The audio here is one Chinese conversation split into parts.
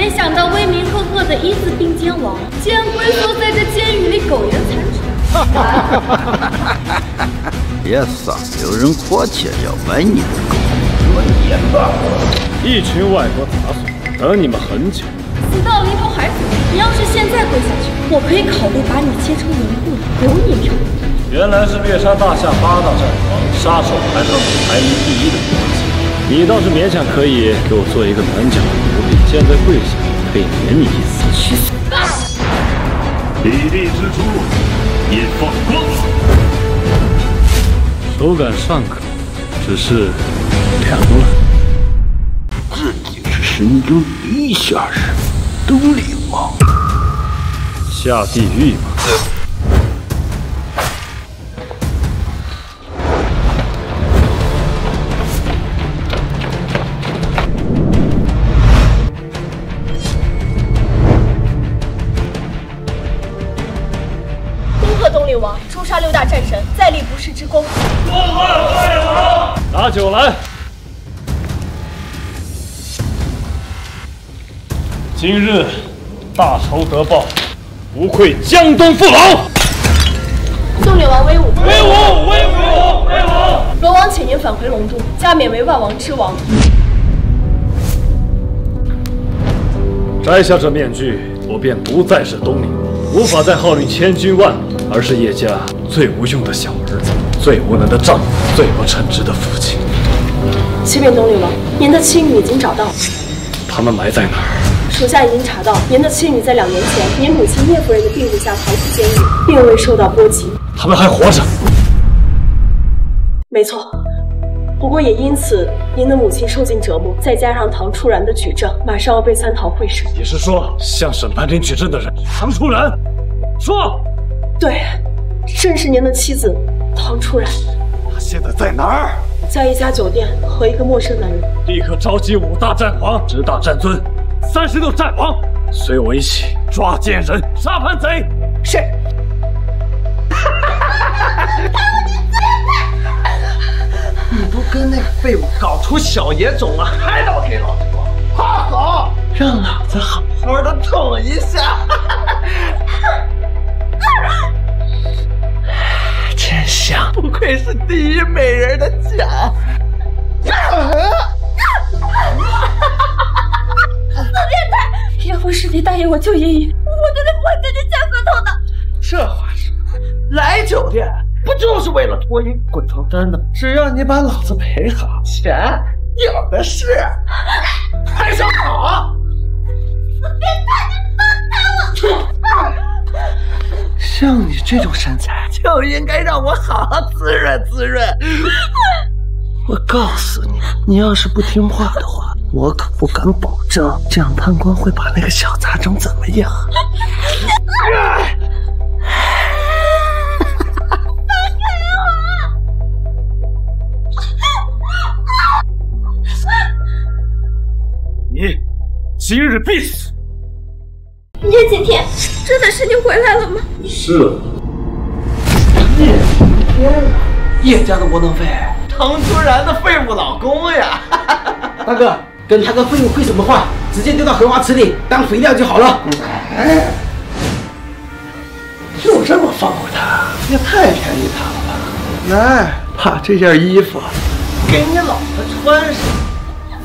没想到威名赫赫的一字并肩王，竟然龟缩在这监狱里苟延残喘。哈哈哈哈哈哈！别傻，有人迫切要买你的狗。滚远吧！一群外国杂碎，等你们很久。死到临头还死！你要是现在跪下去，我可以考虑把你切成泥糊，留你一命。原来是猎杀大夏八大战王，杀手排行榜排名第一的。 你倒是勉强可以给我做一个暖脚奴婢，现在跪下，可以免你一死。去死吧！比利之珠也放光了，手感尚可，只是凉了。自己是神州第一侠士，东陵王，下地狱吧！ 诛杀六大战神，再立不世之功。众叛快逃！拿酒来。今日大仇得报，无愧江东父老。东陵王威武！威武！威武！威武！龙王，请您返回龙都，加冕为万王之王。摘下这面具，我便不再是东陵王，无法再号令千军万马。 而是叶家最无用的小儿子，最无能的丈夫，最不称职的父亲。启禀东陵王，您的妻女已经找到。他们埋在哪儿？属下已经查到，您的妻女在2年前，您母亲叶夫人的庇护下逃出监狱，并未受到波及。他们还活着？没错，不过也因此，您的母亲受尽折磨，再加上唐初然的举证，马上要被蟠桃会审。你是说，向审判庭举证的人唐初然？说。 对，正是您的妻子唐初然。她现在在哪儿？在一家酒店和一个陌生男人。立刻召集5大战王、10大战尊、36战王，随我一起抓奸人、杀叛贼。是。你不跟那个废物搞出小野种了，还倒给老子光？快走，让老子好好的捅一下。真香，不愧是第一美人的家。死变态！叶护士，你答应我救爷爷，我对你签合同的。这话说，来酒店不就是为了脱衣滚床单的吗？只要你把老子陪好，钱有的是。还想跑啊？死变态！你放开我！像你这种身材，就应该让我好好滋润滋润。我告诉你，你要是不听话的话，我可不敢保证蒋判官会把那个小杂种怎么样。放开我！你今日必死！叶景天。 真的是你回来了吗？是。叶家的窝囊废，唐突然的废物老公呀！大哥，跟他个废物废什么话？直接丢到荷花池里当肥料就好了。就这么放过他，也太便宜他了吧？来，把这件衣服给你老婆穿上，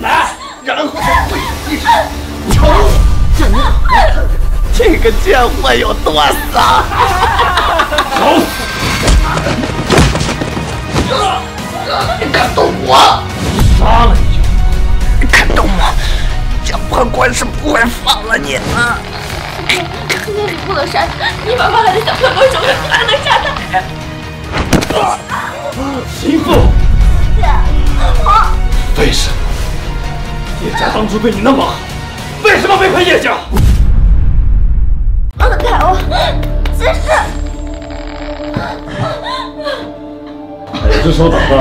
来，然后再跪地上求你，叫你老婆看看。 这个贱货有多骚！走！你敢动我？杀了你就！敢动我，蒋判官是不会放了你的。你不能杀他，你把放在蒋判官手里，不能杀他。媳妇，我为什么叶家当初对你那么好，为什么背叛叶家？ 放开我！真是！哪只手打的？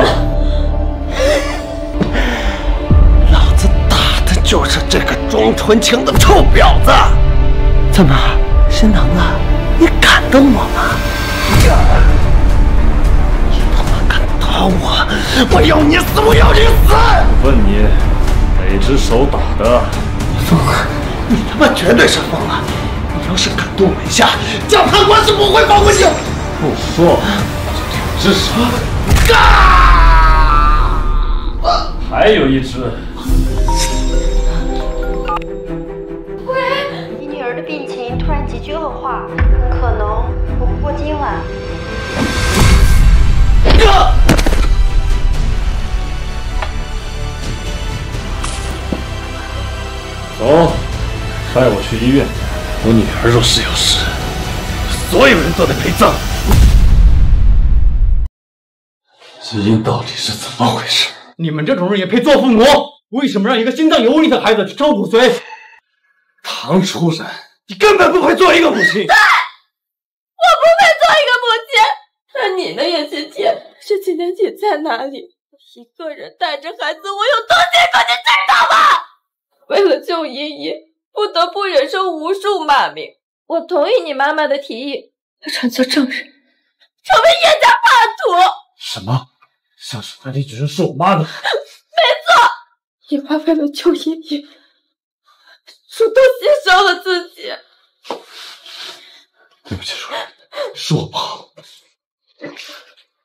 老子打的就是这个装纯情的臭婊子！怎么心疼了？你敢动我吗？你他妈敢打我！我要你死！我要你死！我问你，哪只手打的？风儿。你他妈绝对是疯了！你要是敢动我一下，蒋判官是不会放过你！不说，我就两只手。啊！还有一只。喂，你女儿的病情突然急剧恶化，很可能活不过今晚。啊！ 走，带我去医院。我女儿若是有事，所有人都得陪葬。死因到底是怎么回事？你们这种人也配做父母？为什么让一个心脏有问题的孩子去抽骨髓？唐初然，你根本不配做一个母亲。对，我不配做一个母亲。那你的叶青姐，事情的解在哪里？一个人带着孩子，我有多辛苦，你知道吗？ 为了救依依，不得不忍受无数骂名。我同意你妈妈的提议，转做证人，成为叶家叛徒。什么？像是那李芷生是我妈的？没错，你妈为了救依依，主动牺牲了自己。对不起，主任，是我不好。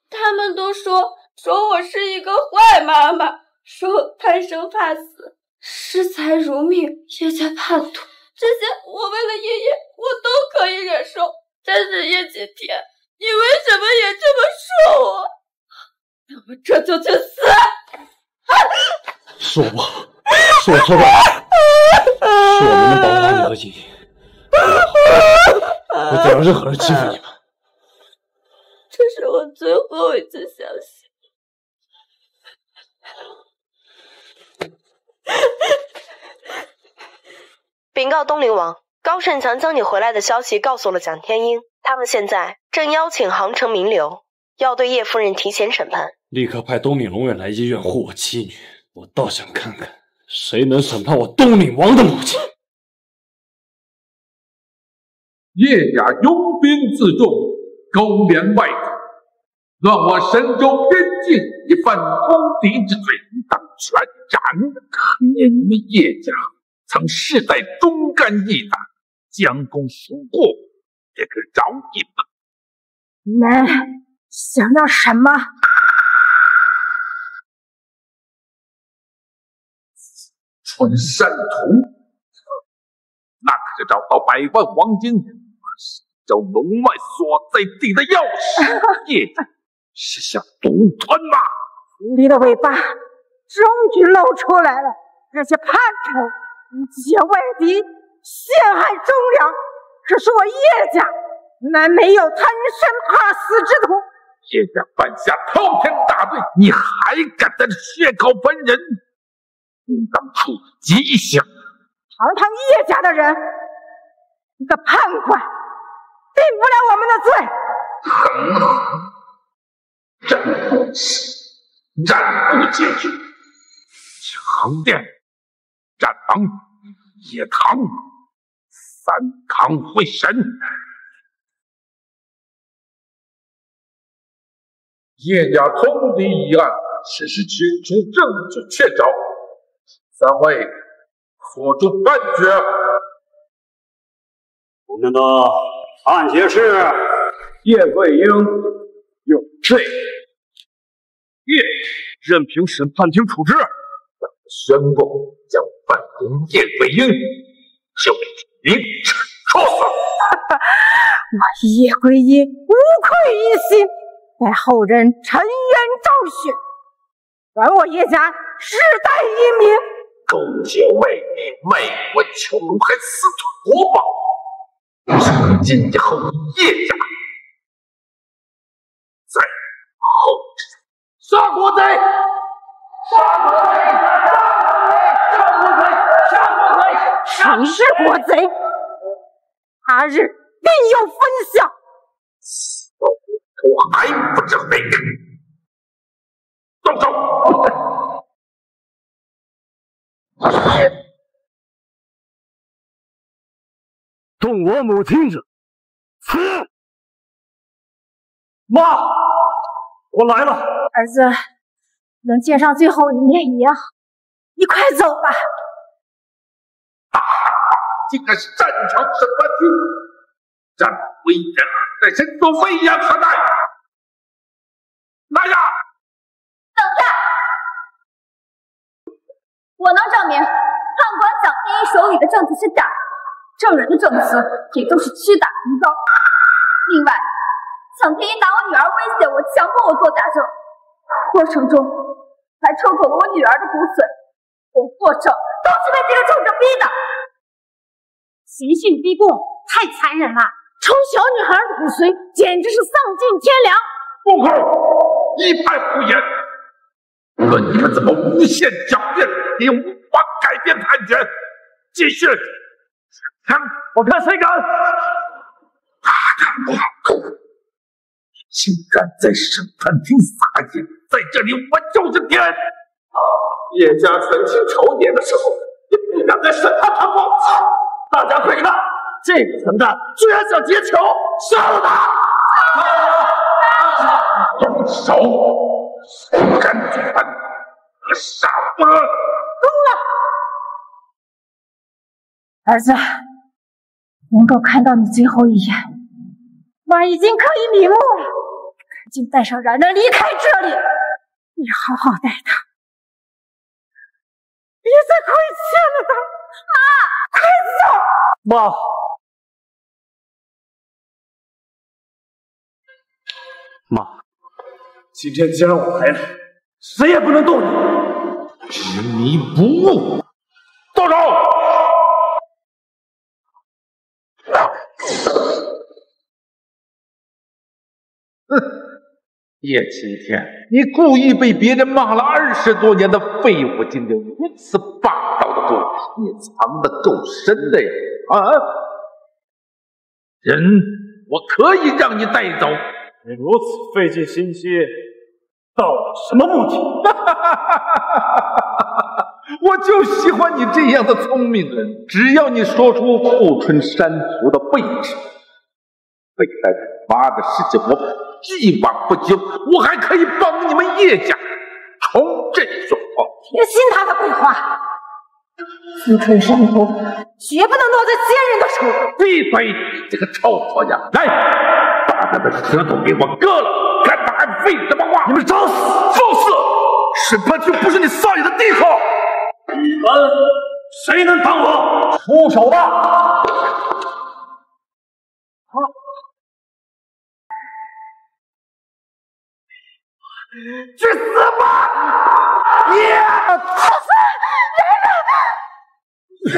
他们都说我是一个坏妈妈，说我贪生怕死。 视财如命，叶家叛徒，这些我为了叶叶，我都可以忍受。但是叶姐姐，你为什么也这么说我？那我这就去死！是我不好，是我错了，是我没能保护好你和姐姐，我再让任何人欺负你们。这是我最后一次相信。 禀告东陵王，高胜强将你回来的消息告诉了蒋天英，他们现在正邀请杭城名流，要对叶夫人提前审判。立刻派东岭龙远来医院护我妻女，我倒想看看谁能审判我东岭王的母亲。叶家拥兵自重，勾连外族，乱我神州边境，以犯公敌之罪，当全斩。你们叶家。 曾世代忠肝义胆，将功赎过，也可饶你们。你们想要什么？春山图，那可是找到100万黄金和神州龙脉所在地的钥匙。叶家是想独吞吗？狐狸的尾巴终于露出来了，这些叛徒！ 结外敌，陷害忠良，可是我叶家难没有贪生怕死之徒。叶家犯下滔天大罪，你还敢在这血口喷人？应当处极刑。堂堂叶家的人，一个判官，定不了我们的罪。很好，斩不起，斩不解决。横店。 战堂、野堂、三堂会审，叶家通敌一案，事实清楚，证据确凿，三位做出判决。我们的判决是：叶桂英有罪，叶任凭审判庭处置。 宣布将本宫叶桂英就凌迟处死。我叶桂英无愧于心，待后人沉冤昭雪，还我叶家世代英名。勾结外敌，卖国求荣，还私吞国宝，从今以后叶家在后杀国贼，杀国贼！ 你是国贼，他日定有分晓。我还不知悔改，动手！动我母亲者，死！妈，我来了。儿子，能见上最后一面也好，你快走吧。竟敢擅长审判听，站威人在身做飞扬何待？来呀！等待！我能证明判官蒋天一手里的证词是假，证人的证词也都是屈打成招。另外，蒋天一拿我女儿威胁我，强迫我做假证，过程中还抽走了我女儿的骨髓。 我作证都是被这个冲着逼的，刑讯逼供太残忍了，抽小女孩的骨髓简直是丧尽天良！不好，一派胡言！无论你们怎么诬陷狡辩，也无法改变判决。继续，我看谁敢！大胆不好！竟敢在审判庭撒野，在这里我就是天！ 叶家权倾朝野的时候，也不敢在审判堂放肆。大家快看，这个混蛋居然想劫囚，杀了他！动手！不敢举办，杀我！够了！儿子，能够看到你最后一眼，我已经可以瞑目了。赶紧带上冉冉离开这里，你好好待他。 别再亏欠了他，妈，快走！妈，今天既然我来了，谁也不能动你，执迷不悟，动手！哼，叶青天。 你故意被别人骂了20多年的废物，今天如此霸道的做法，也藏得够深的呀！啊，人我可以让你带走，你如此费尽心机，到了什么目的？我就喜欢你这样的聪明人，只要你说出富春山族的位置，未来妈的事情我。 既往不咎，我还可以帮你们叶家重振雄风。别信他的鬼话，富春山族绝不能落在奸人的手。闭嘴，你这个臭婆娘！来，把他的舌头给我割了，看他还废什么话！你们找死，找死！审判庭不是你撒野的地方。你们谁能挡我？出手吧！好。 去死吧！你人呢？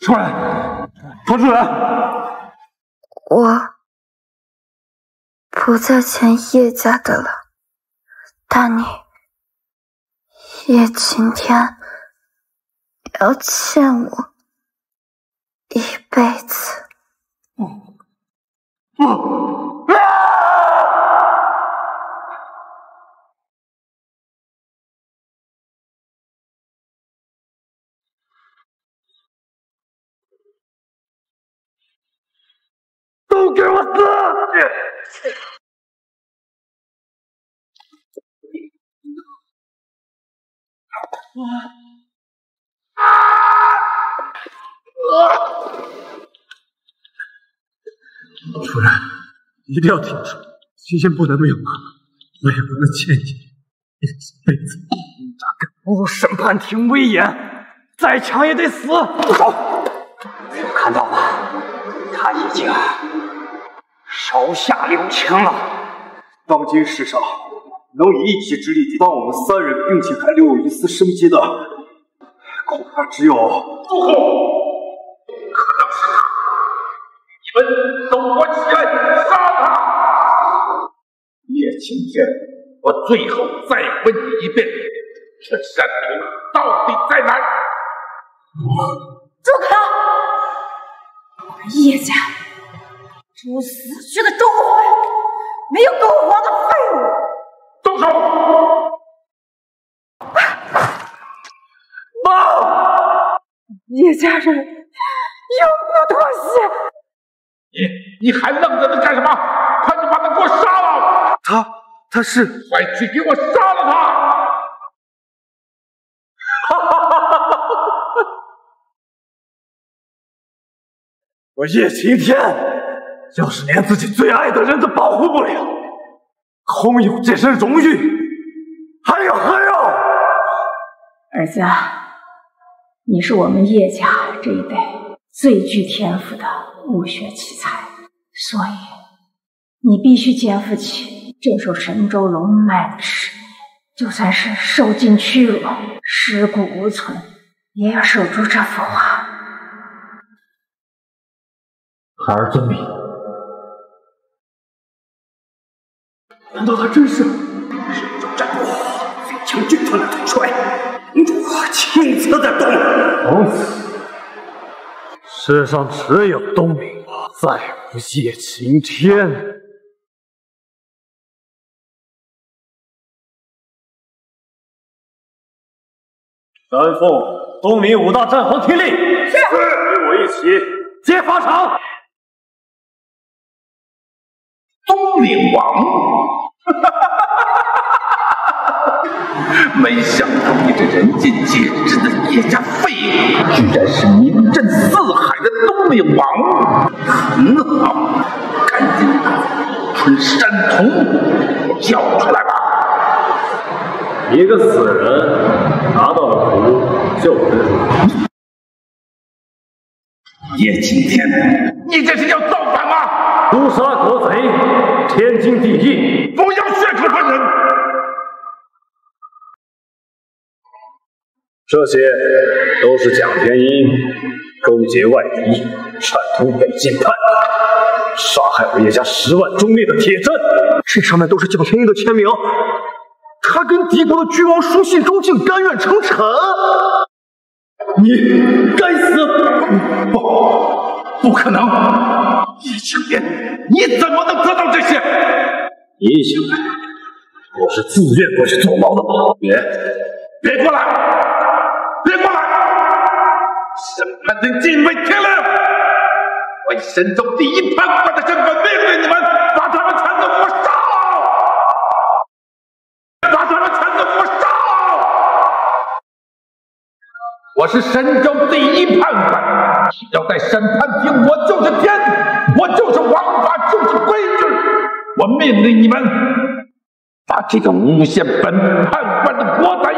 出来，童主任。我不再欠叶家的了，但你叶晴天要欠我一辈子。嗯 不！都给我死！主任，一定要听住，今天不能没有妈妈，我也不能欠你一辈子。他敢侮辱审判庭威严，再强也得死！住手！你们看到吗？他已经手下留情了。当今世上，能以一己之力抵挡我们三人，并且还留有一丝生机的，恐怕只有……住口！ 都给我起来，杀他！叶青天，我最后再问你一遍，这山头到底在哪？住口！我们叶家只有死去的忠魂，没有狗皇的废物。动手！妈！叶家人永不妥协。 你还愣着他干什么？快点把他给我杀了！他是，快去给我杀了他！我叶晴天要是连自己最爱的人都保护不了，空有这身荣誉，还有何用？儿子，你是我们叶家这一代最具天赋的武学奇才，所以你必须肩负起镇守神州龙脉的使命。就算是受尽屈辱，尸骨无存，也要守住这幅画。 孩儿遵命。难道他真是神州战国最强军团的统帅？我亲自的东明。世上只有东明，再无叶晴天。南凤，东明五大战皇听令，是，与我一起劫法场。 东明王，没想到你这人尽皆知的叶家废物，居然是名震四海的东明王。很好，赶紧把春山童虎叫出来吧！一个死人拿到了符就分手。叶青天，你这是要造反吗？ 诛杀国贼，天经地义。不要血口喷人！这些都是蒋天英勾结外敌，串通北晋叛乱，杀害我叶家10万忠烈的铁证。这上面都是蒋天英的签名，他跟敌国的君王书信中竟甘愿称臣。你该死！不可能！ 叶青天，你怎么能得到这些？你想，我是自愿过去坐牢的吗？别过来！别过来！审判厅禁卫停令！我以神州第一判官的身份命令你们，把他们全都给我杀了！把他们全都给我杀了！我是神州第一判官，只要在审判厅，我就是天。 我就是王法，就是规矩。我命令你们把这个诬陷本判官的国贼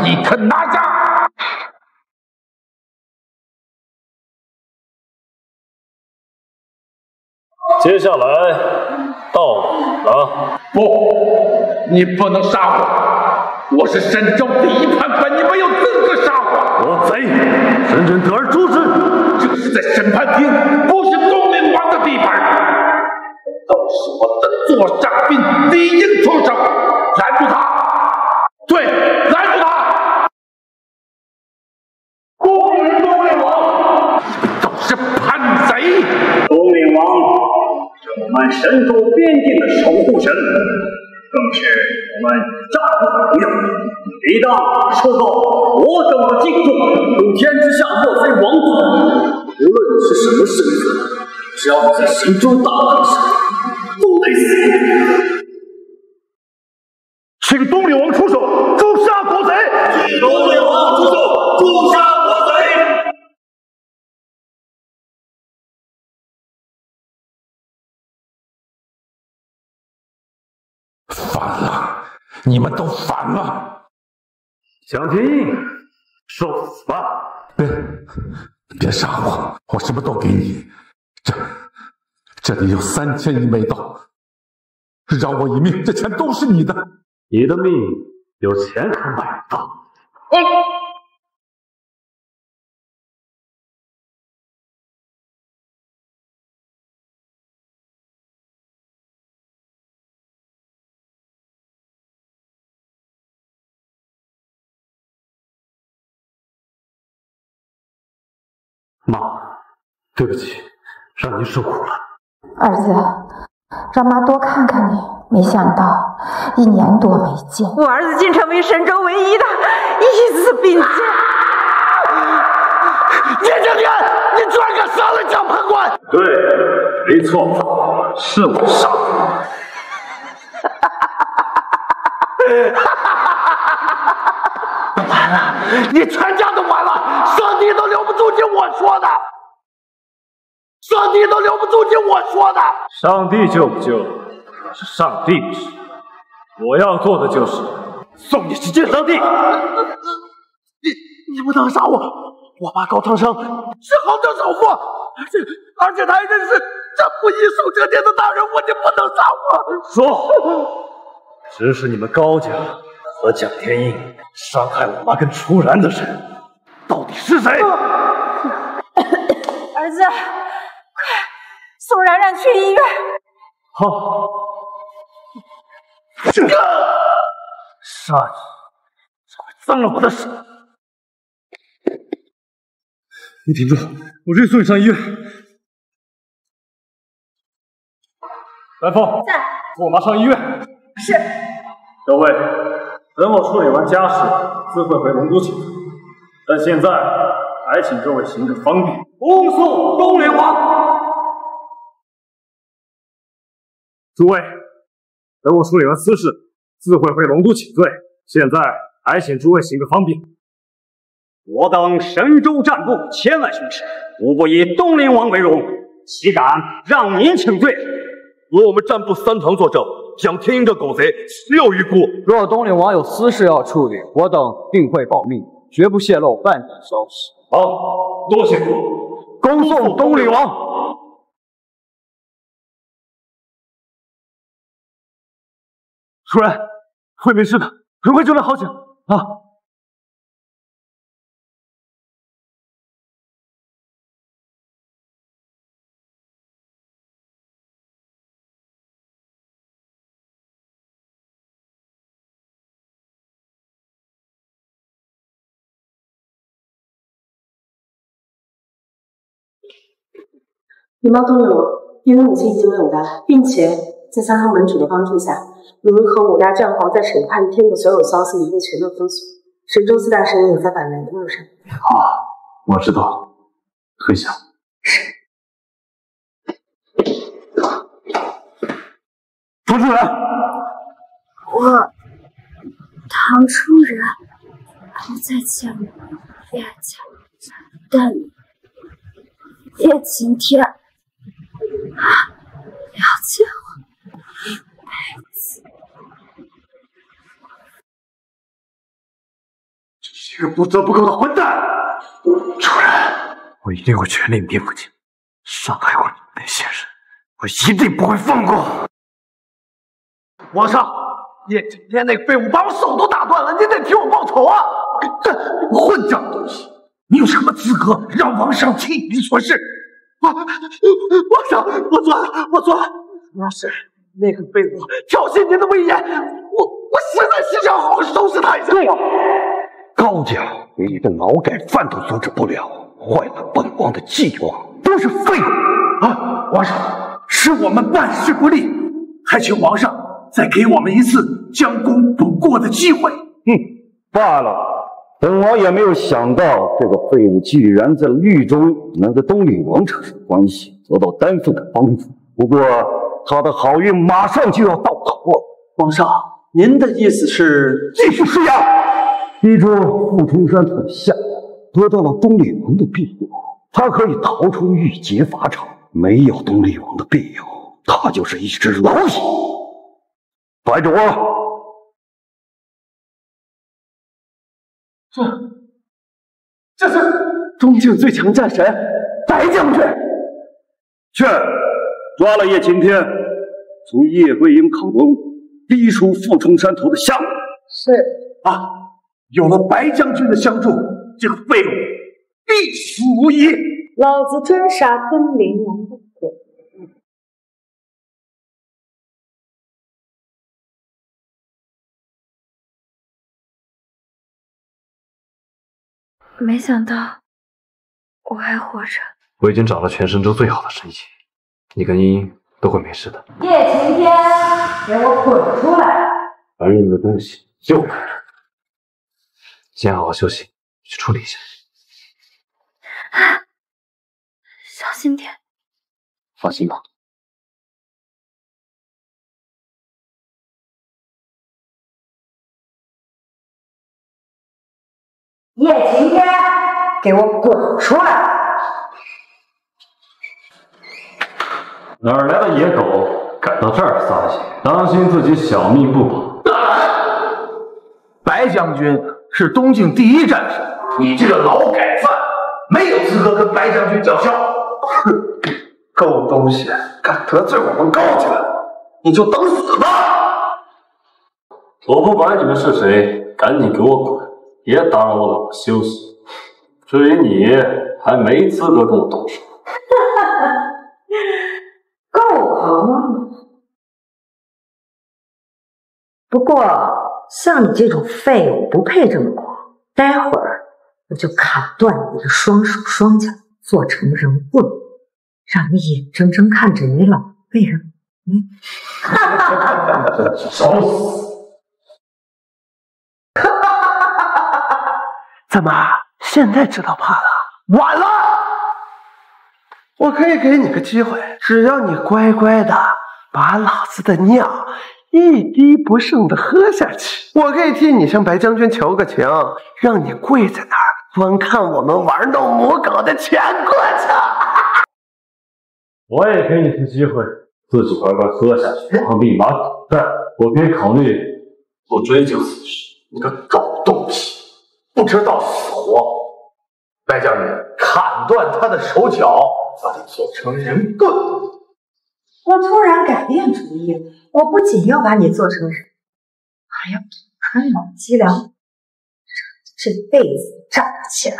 立刻拿下！接下来到我了。不，你不能杀我！我是神州第一判官，你没有资格杀我！国贼，神人得而诛之！这是在审判厅，不是公。 地盘，都是我的座上宾理应出手，拦住他！对，拦住他！东明王，都是叛贼！东明王是我们神州边境的守护神，更是我们战国的朋友，理当受到我等的敬重。普天之下莫非王土，无论是什么身份。 只要你在神州大旱上，都得死。请东明王出手诛杀国贼！请东明王出手诛杀国贼！反了！你们都反了！蒋天印，受死吧！别杀我！我什么都给你。 这里有3000亿美刀，饶我一命，这钱都是你的。你的命有钱可买不到。妈，对不起，让您受苦了。 儿子，让妈多看看你。没想到1年多没见，我儿子竟成为神州唯一的义子兵将。叶青天，你居然敢杀了蒋判官！对，没错，是我杀的。完了，你全家都完了，上帝都留不住你我说的。上帝都留不住你我说的。上帝救不救是上帝的事，我要做的就是送你去见上帝。你不能杀我，我爸高长生是豪强首富，而且他还认识这不义受折天的大人物，你不能杀我。说，指使你们高家和蒋天印伤害我妈跟楚然的人。 到底是谁？儿子，快送冉冉去医院。好。这杀人，这快脏了我的手。你停住，我这就送你上医院。白凤，在。跟我妈上医院。是。各位，等我处理完家事，自会回龙都去。 但现在还请各位行个方便，恭送东陵王。诸位，等我处理完私事，自会回龙都请罪。现在还请诸位行个方便。我等神州战部千万雄师，无不以东陵王为荣，岂敢让您请罪？我们战部三堂作证，蒋天鹰这狗贼死有余辜。若东陵王有私事要处理，我等定会报密。 绝不泄露半点消息。好，多谢。恭送东陵王。楚然，会没事的，很快就能好起来啊！禀报东陵王，因为母亲已经有答，并且在三堂盟主的帮助下，您和五大战壕在审判厅的所有消息已经全都封锁，神州四大神人也在板门路上。好，我知道，退下。是。唐初然，我唐初然不在江亚家，但叶晴天。 啊！了解我，白子，这是一个不折不扣的混蛋！主人，我一定会全力灭你，伤害过你们那些人，我一定不会放过。皇上，叶景天那个废物把我手都打断了，你得替我报仇啊！这混账东西，你有什么资格让皇上替你做事？ 皇上，我错了，我错了。主要是那个废物挑衅您的威严，我实在是想好好收拾他一下。高家连一个劳改犯都阻止不了，坏了本王的计划，都是废物啊！皇上，是我们办事不力，还请皇上再给我们一次将功补过的机会。罢了。 本王也没有想到，这个废物居然在狱中能和东陵王扯上关系，得到丹凤的帮助。不过他的好运马上就要到头了。皇上，您的意思是继续施压，逼出傅春山thủ下，得到了东陵王的庇佑，他可以逃出玉洁法场。没有东陵王的庇佑，他就是一只老鼠。白主啊！ 这是东境最强战神白将军，去抓了叶晴天，从叶桂英口中逼出傅冲山头的下落。是啊，有了白将军的相助，这个废物必死无疑。老子真杀东陵王的狗！没想到我还活着。我已经找了全神州最好的神医，你跟茵茵都会没事的。叶晴天，给我滚出来！男人的东西又来了，先好好休息，去处理一下。啊，小心点。放心吧。 叶晴天，给我滚出来！哪儿来的野狗敢到这儿撒野？当心自己小命不保！白将军是东境第一战神，你这个劳改犯没有资格跟白将军叫嚣！哼，狗东西，敢得罪我们高家，你就等死吧！我不管你们是谁，赶紧给我滚！别打扰我老婆休息。至于你，还没资格跟我动手。 够狂妄的。不过像你这种废物不配这么狂。待会儿我就砍断你的双手双脚，做成人棍，让你眼睁睁看着你老被人……找死！怎么现在知道怕了？晚了。 我可以给你个机会，只要你乖乖的把老子的尿一滴不剩的喝下去，我可以替你向白将军求个情，让你跪在那儿观看我们玩弄母狗的全过程。我也给你个机会，自己乖乖喝下去，放屁马狗蛋，我可以考虑不追究此事。你个狗东西，不知道死活！白将军，砍断他的手脚！ 把你做成人棍！我突然改变主意了，我不仅要把你做成人，还要把你脑脊梁，让你这辈子站不起来！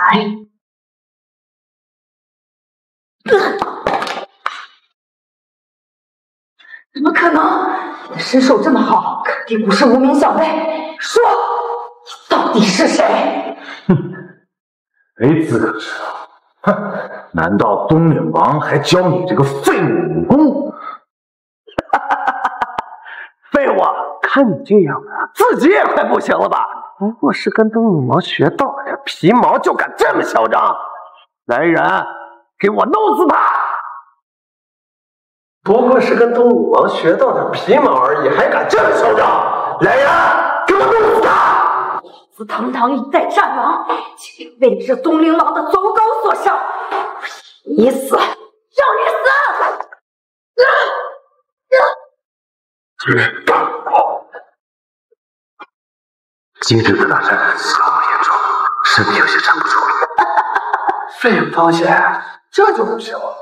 怎么可能？你的身手这么好，肯定不是无名小辈。说，你到底是谁？哼，没资格知道。 哼！难道东岭王还教你这个废物武功？废物！看你这样，自己也快不行了吧？不过是跟东岭王学到了点皮毛，就敢这么嚣张！来人，给我弄死他！不过是跟东岭王学到点皮毛而已，还敢这么嚣张！来人，给我弄死他！ 我堂堂一代战王，竟然为你这东陵王的走狗所伤！你死，让你死！今日的大战伤亡严重，身体有些站不住。废物东西，这就不行了，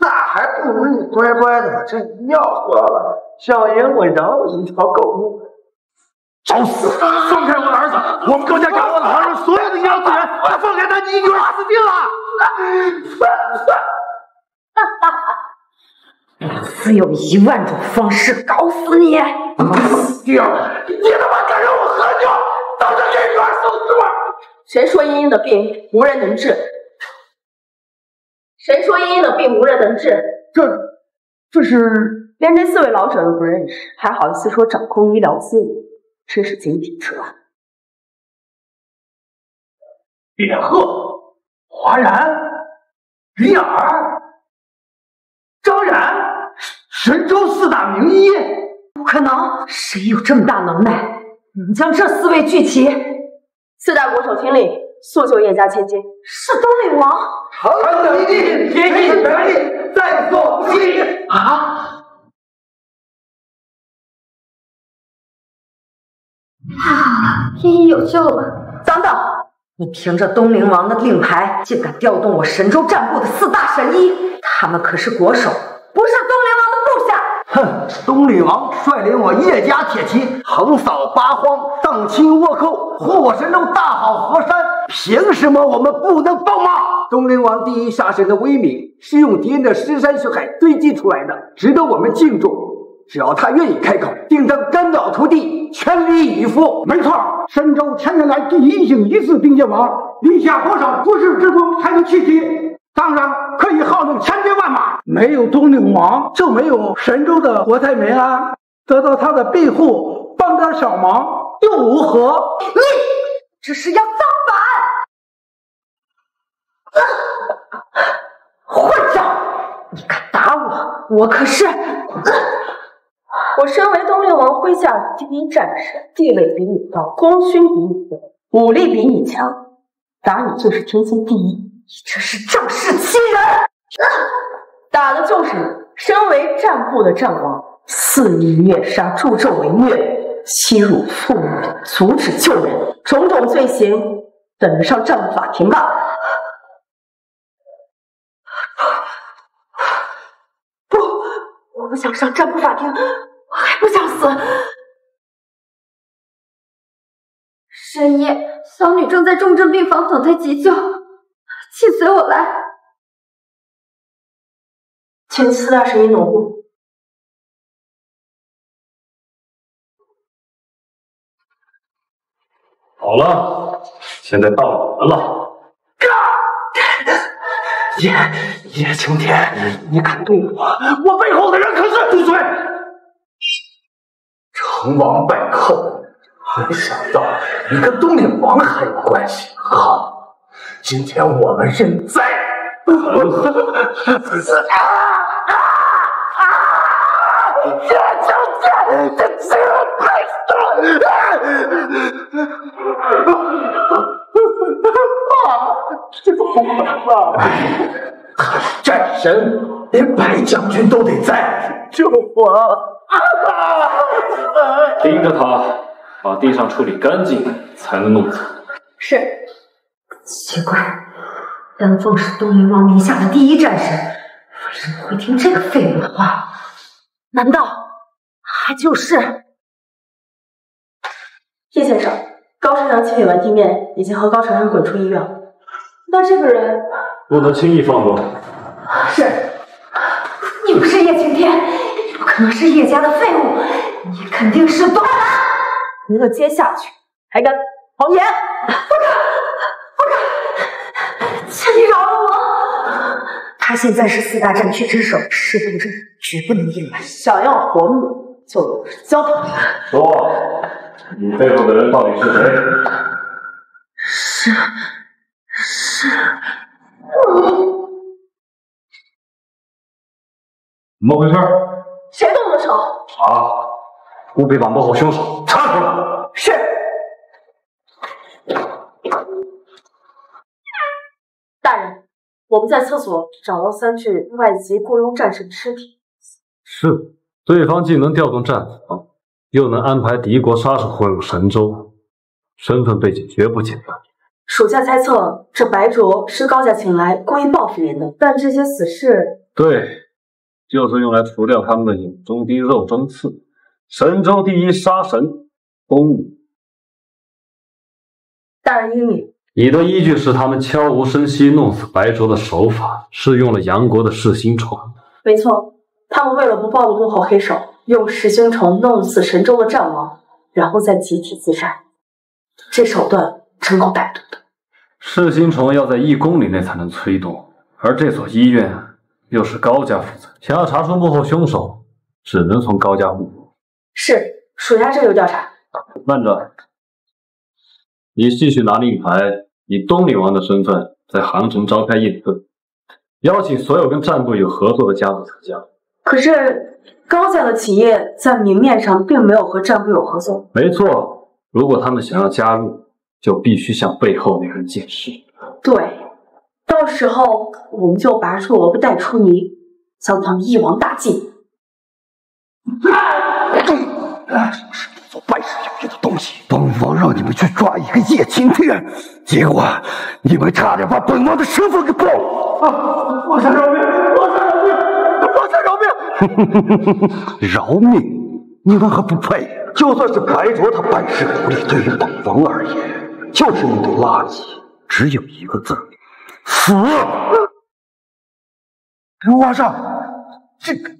那还不如你乖乖的把这尿喝了，小爷我饶你一条狗命。 找死！放开我的儿子！我们高家掌握了唐人所有的医疗资源，再放开他，你一个人死定了！老子有10000种方式搞死你！死定了！你他妈敢让我喝酒，早就给女儿送死！谁说茵茵的病无人能治？谁说茵茵的病无人能治？这是连这4位老者都不认识，还好意思说掌控医疗资源？ 真是井底之蛙！扁鹤、华然、李耳、张然，神州4大名医，不可能！谁有这么大能耐，能将这4位聚齐？4大国手群里速救叶家千金，是东岭王。还等一地，天意难逆，再做不易啊！ 太好了，茵茵有救了！等等，你凭着东陵王的令牌，竟敢调动我神州战部的4大神医，他们可是国手，不是东陵王的部下。哼，东陵王率领我叶家铁骑，横扫八荒，荡清倭寇，护我神州大好河山，凭什么我们不能帮忙？东陵王第一杀神的威名，是用敌人的尸山血海堆积出来的，值得我们敬重。 只要他愿意开口，定当干倒徒弟，全力以赴。没错，神州千年来第一姓一字丁蟹王，立下国手，不世之功才能去敌。当然可以号令千军万马，没有东岭王，就没有神州的国泰民安。得到他的庇护，帮点小忙又如何？你这是要造反！混账！你敢打我，我可是……我身为东陵王麾下第一战士，地位比你高，功勋比你多，武力比你强，打你就是天经地义。你这是仗势欺人，打的就是你，身为战部的战王，肆意虐杀、助纣为虐、欺辱父母、阻止救人，种种罪行等着上战部法庭吧。不，我不想上战部法庭，我还不想死。深夜，小女正在重症病房等待急救，请随我来。 请四大神医挪步。好了，现在到我们了。叶青天，你敢动我？我背后的人可是……住嘴！成王败寇，没想到你跟东岭王还有关系。好，今天我们认栽。战神连白将军都得在，救我！盯着他，把地上处理干净才能弄走。是。奇怪，丹凤是东陵王名下的第一战神，为什么会听这个废物的话？ 难道他就是？叶先生，高成阳清理完地面，已经和高成阳滚出医院了。那这个人不能轻易放过。是，你不是叶晴天，你不可能是叶家的废物，你肯定是东陵。你若接下去还敢谎言，不敢，不敢，请你饶了我。 他现在是四大战区之首，势不正，绝不能隐瞒。想要活路，就交给他。说，你背后的人到底是谁？是我。怎么回事？谁动的手？啊！乌北榜幕后凶手，查出来。是。 我们在厕所找到3具外籍雇佣战士的尸体。是，对方既能调动战俘，又能安排敌国杀手混入神州，身份背景绝不简单。属下猜测，这白卓是高家请来故意报复您的，但这些死士……对，就是用来除掉他们的眼中钉、肉中刺。神州第一杀神东武。大人英明。 你的依据是他们悄无声息弄死白卓的手法是用了杨国的噬星虫。没错，他们为了不暴露幕后黑手，用噬星虫弄死神州的战王，然后再集体自杀。这手段成功歹毒的。噬星虫要在1公里内才能催动，而这所医院又是高家负责，想要查出幕后凶手，只能从高家入手。是，属下这就调查。慢着，你继续拿令牌。 以东陵王的身份在杭城召开宴会，邀请所有跟战部有合作的家族参加。可是高家的企业在明面上并没有和战部有合作。没错，如果他们想要加入，就必须向背后那个人解释。对，到时候我们就拔出萝卜带出泥，将他们一网打尽。败事有用的东西！东陵王让你们去抓一个叶青天，结果你们差点把本王的身份给暴露！啊！皇上饶命！皇上饶命！皇上饶命！饶命！你们还不配！就算是白卓他办事不力，对于本王而言，就是一堆垃圾，只有一个字：死！皇上，这个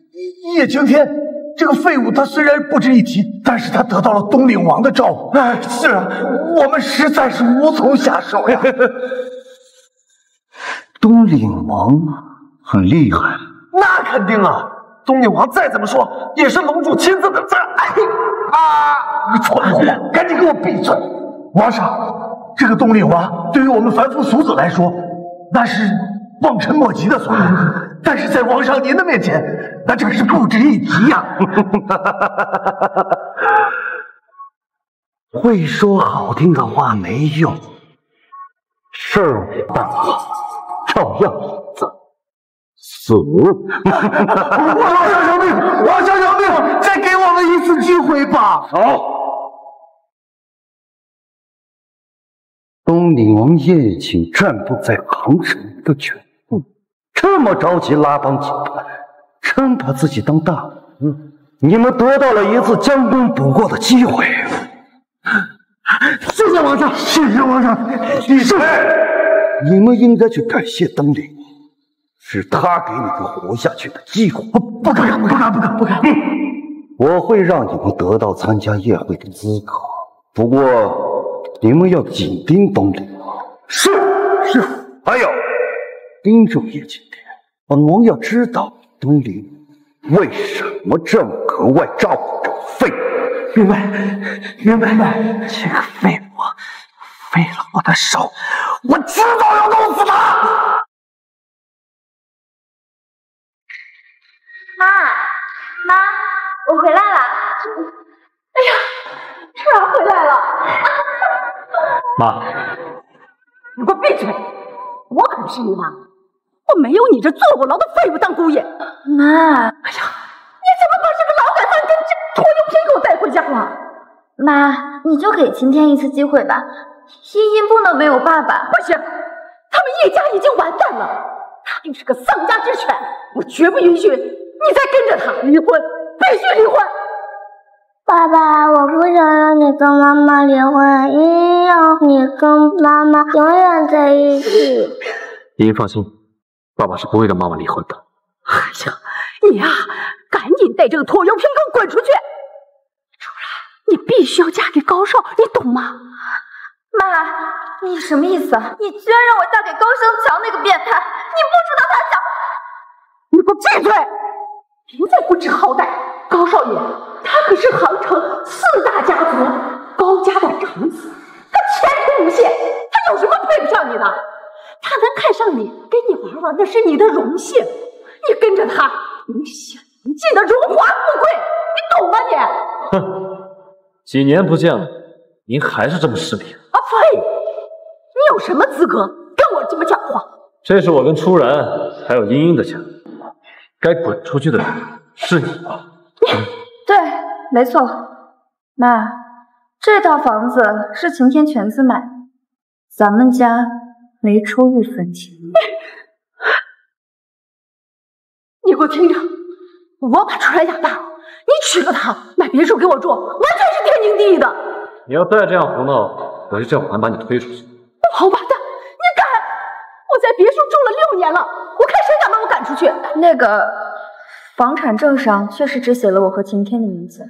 叶青天。 这个废物，他虽然不值一提，但是他得到了东陵王的照顾。哎，是啊，我们实在是无从下手呀。东陵王很厉害，那肯定啊！东陵王再怎么说也是龙主亲自的在。啊！你蠢货，赶紧给我闭嘴！皇上，这个东陵王对于我们凡夫俗子来说，那是望尘莫及的存在。但是在皇上您的面前。 那真是不值一提呀！会说好听的话没用，事儿没办好，照样走。死！王小小命，再给我们一次机会吧！好。 东宁王爷请占卜在杭城的权力，这么着急拉帮结派，真把自己当大人。你们得到了一次将功补过的机会。谢谢王上，谢谢王上。闭嘴！你们应该去感谢登临，是他给你们活下去的机会。不敢！我会让你们得到参加宴会的资格，不过。 你们要紧盯东陵王，是。还有，盯住叶景天。本王要知道东陵为什么这么格外照顾这个废物。明白。这个废物废了我的手，我迟早要弄死他。妈，我回来了。哎呀，突然回来了。妈，你给我闭嘴！我可不是你妈，我没有你这坐过牢的废物当姑爷。妈，哎呀，你怎么把这个劳改犯跟这拖油瓶给我带回家了？妈，你就给晴天一次机会吧，茵茵不能没有爸爸。不行，他们叶家已经完蛋了，他就是个丧家之犬，我绝不允许你再跟着他离婚，必须离婚。 爸爸，我不想让你跟妈妈离婚，一定要你跟妈妈永远在一起。您放心，爸爸是不会跟妈妈离婚的。哎呀，你啊，赶紧带这个拖油瓶给我滚出去！出来，你必须要嫁给高寿，你懂吗？妈，你什么意思啊？你居然让我嫁给高升强那个变态，你不知道他想……你给我闭嘴！别再不知好歹，高少爷。 他可是杭城四大家族高家的长子，他前途无限，他有什么配不上你的？他能看上你，跟你玩玩，那是你的荣幸。你跟着他，你享一尽的荣华富贵，你懂吗你？哼，几年不见了，您还是这么失礼。阿飞，你有什么资格跟我这么讲话？这是我跟初然还有茵茵的家，该滚出去的人是你吧？对，没错，妈，这套房子是晴天全资买，咱们家没出一分钱。你给我听着，我把初然养大，你娶了她，买别墅给我住，完全是天经地义的。你要再这样胡闹，我就这碗把你推出去。那王八蛋，你敢！我在别墅住了6年了，我看谁敢把我赶出去。那个。 房产证上确实只写了我和晴天的名字，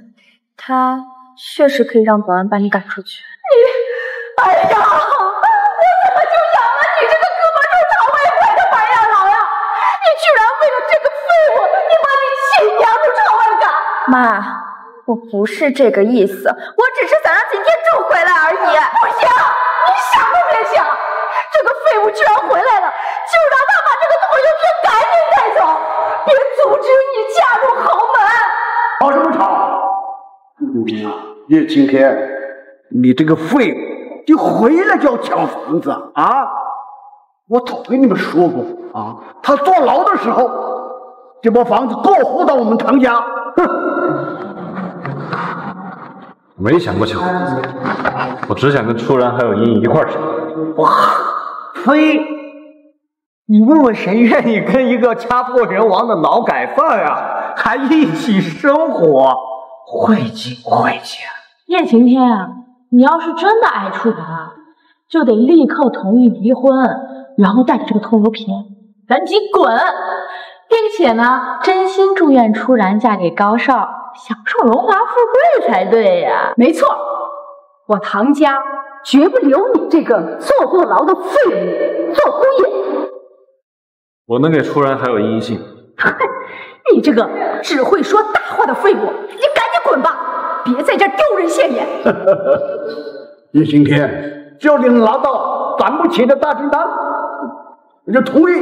他确实可以让保安把你赶出去。你，哎呀，我怎么就养了你这个胳膊肉肠胃肺的白眼狼呀！你居然为了这个废物，你把你亲娘都朝外赶！妈，我不是这个意思，我只是想让晴天住回来而已。不行，你想都别想！这个废物居然回来了，就让他把这个拖油瓶赶紧带走！ 别阻止你嫁入豪门！吵什么吵？叶青天，你这个废物，你回来就要抢房子啊！我早跟你们说过啊，他坐牢的时候，这把房子过户到我们唐家。哼，没想过抢，我只想跟初然还有茵茵一块抢。哇，飞！ 你问问谁愿意跟一个家破人亡的劳改犯啊，还一起生活？晦气！叶晴天啊，你要是真的爱处罚，就得立刻同意离婚，然后带着这个拖油瓶赶紧滚，并且呢，真心祝愿初然嫁给高少，享受荣华富贵才对呀。没错，我唐家绝不留你这个坐过牢的废物做姑爷。 我能给初然还有茵茵信？哼，你这个只会说大话的废物，你赶紧滚吧，别在这丢人现眼！叶晴天，只要你能拿到咱们写的大订单，我就同意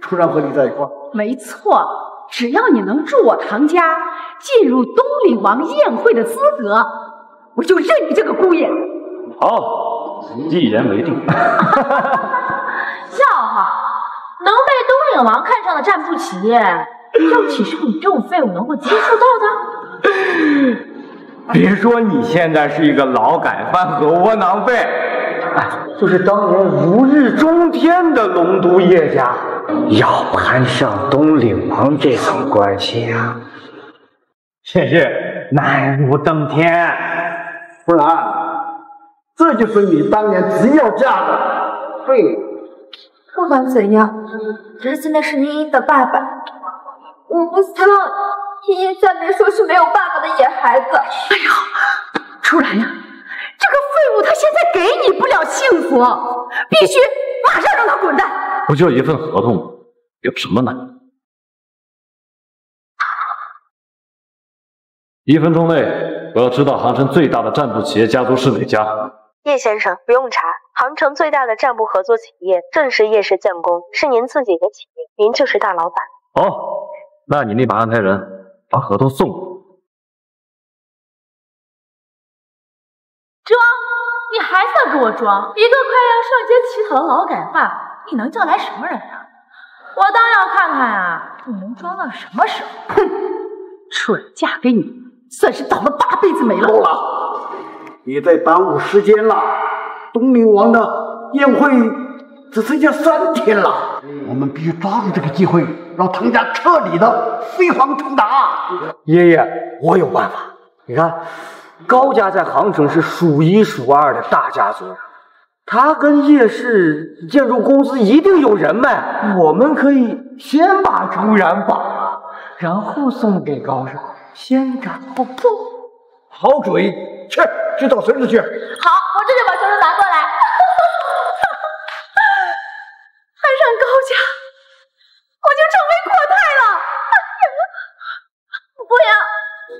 初然和你在一块。没错，只要你能助我唐家进入东陵王宴会的资格，我就认你这个姑爷。好，一言为定。笑话。能被东影王看上的占不齐，又岂是你这种废物能够接触到的？别说你现在是一个劳改犯和窝囊废，就是当年如日中天的龙都叶家，要攀上东岭王这层关系啊，真是难如登天。不然，这就是你当年执药嫁的废物。不管怎样，儿子那是茵茵的爸爸，我不希望茵茵再被说是没有爸爸的野孩子。哎呦，楚然呀，这个废物他现在给你不了幸福，必须马上让他滚蛋。不就一份合同吗？有什么难？1分钟内，我要知道杭城最大的占卜企业家族是哪家。叶先生，不用查。 杭城最大的占卜合作企业正是叶氏建工，是您自己的企业，您就是大老板。哦，那你立马安排人把合同送我。装？你还在给我装？一个快要上街乞讨的劳改犯，你能叫来什么人啊？我倒要看看啊，你能装到什么时候？哼，楚然嫁给你，算是倒了8辈子霉了。够了，你在耽误时间了。 东陵王的宴会只剩下3天了，我们必须抓住这个机会，让唐家彻底的飞黄腾达。爷爷，我有办法。你看，高家在杭城是数1数2的大家族，他跟叶氏建筑公司一定有人脉。我们可以先把楚然绑了，然后送给高家，先斩后奏。好主意，去找孙子去。好，我这就把孙子拿过来。攀上高家，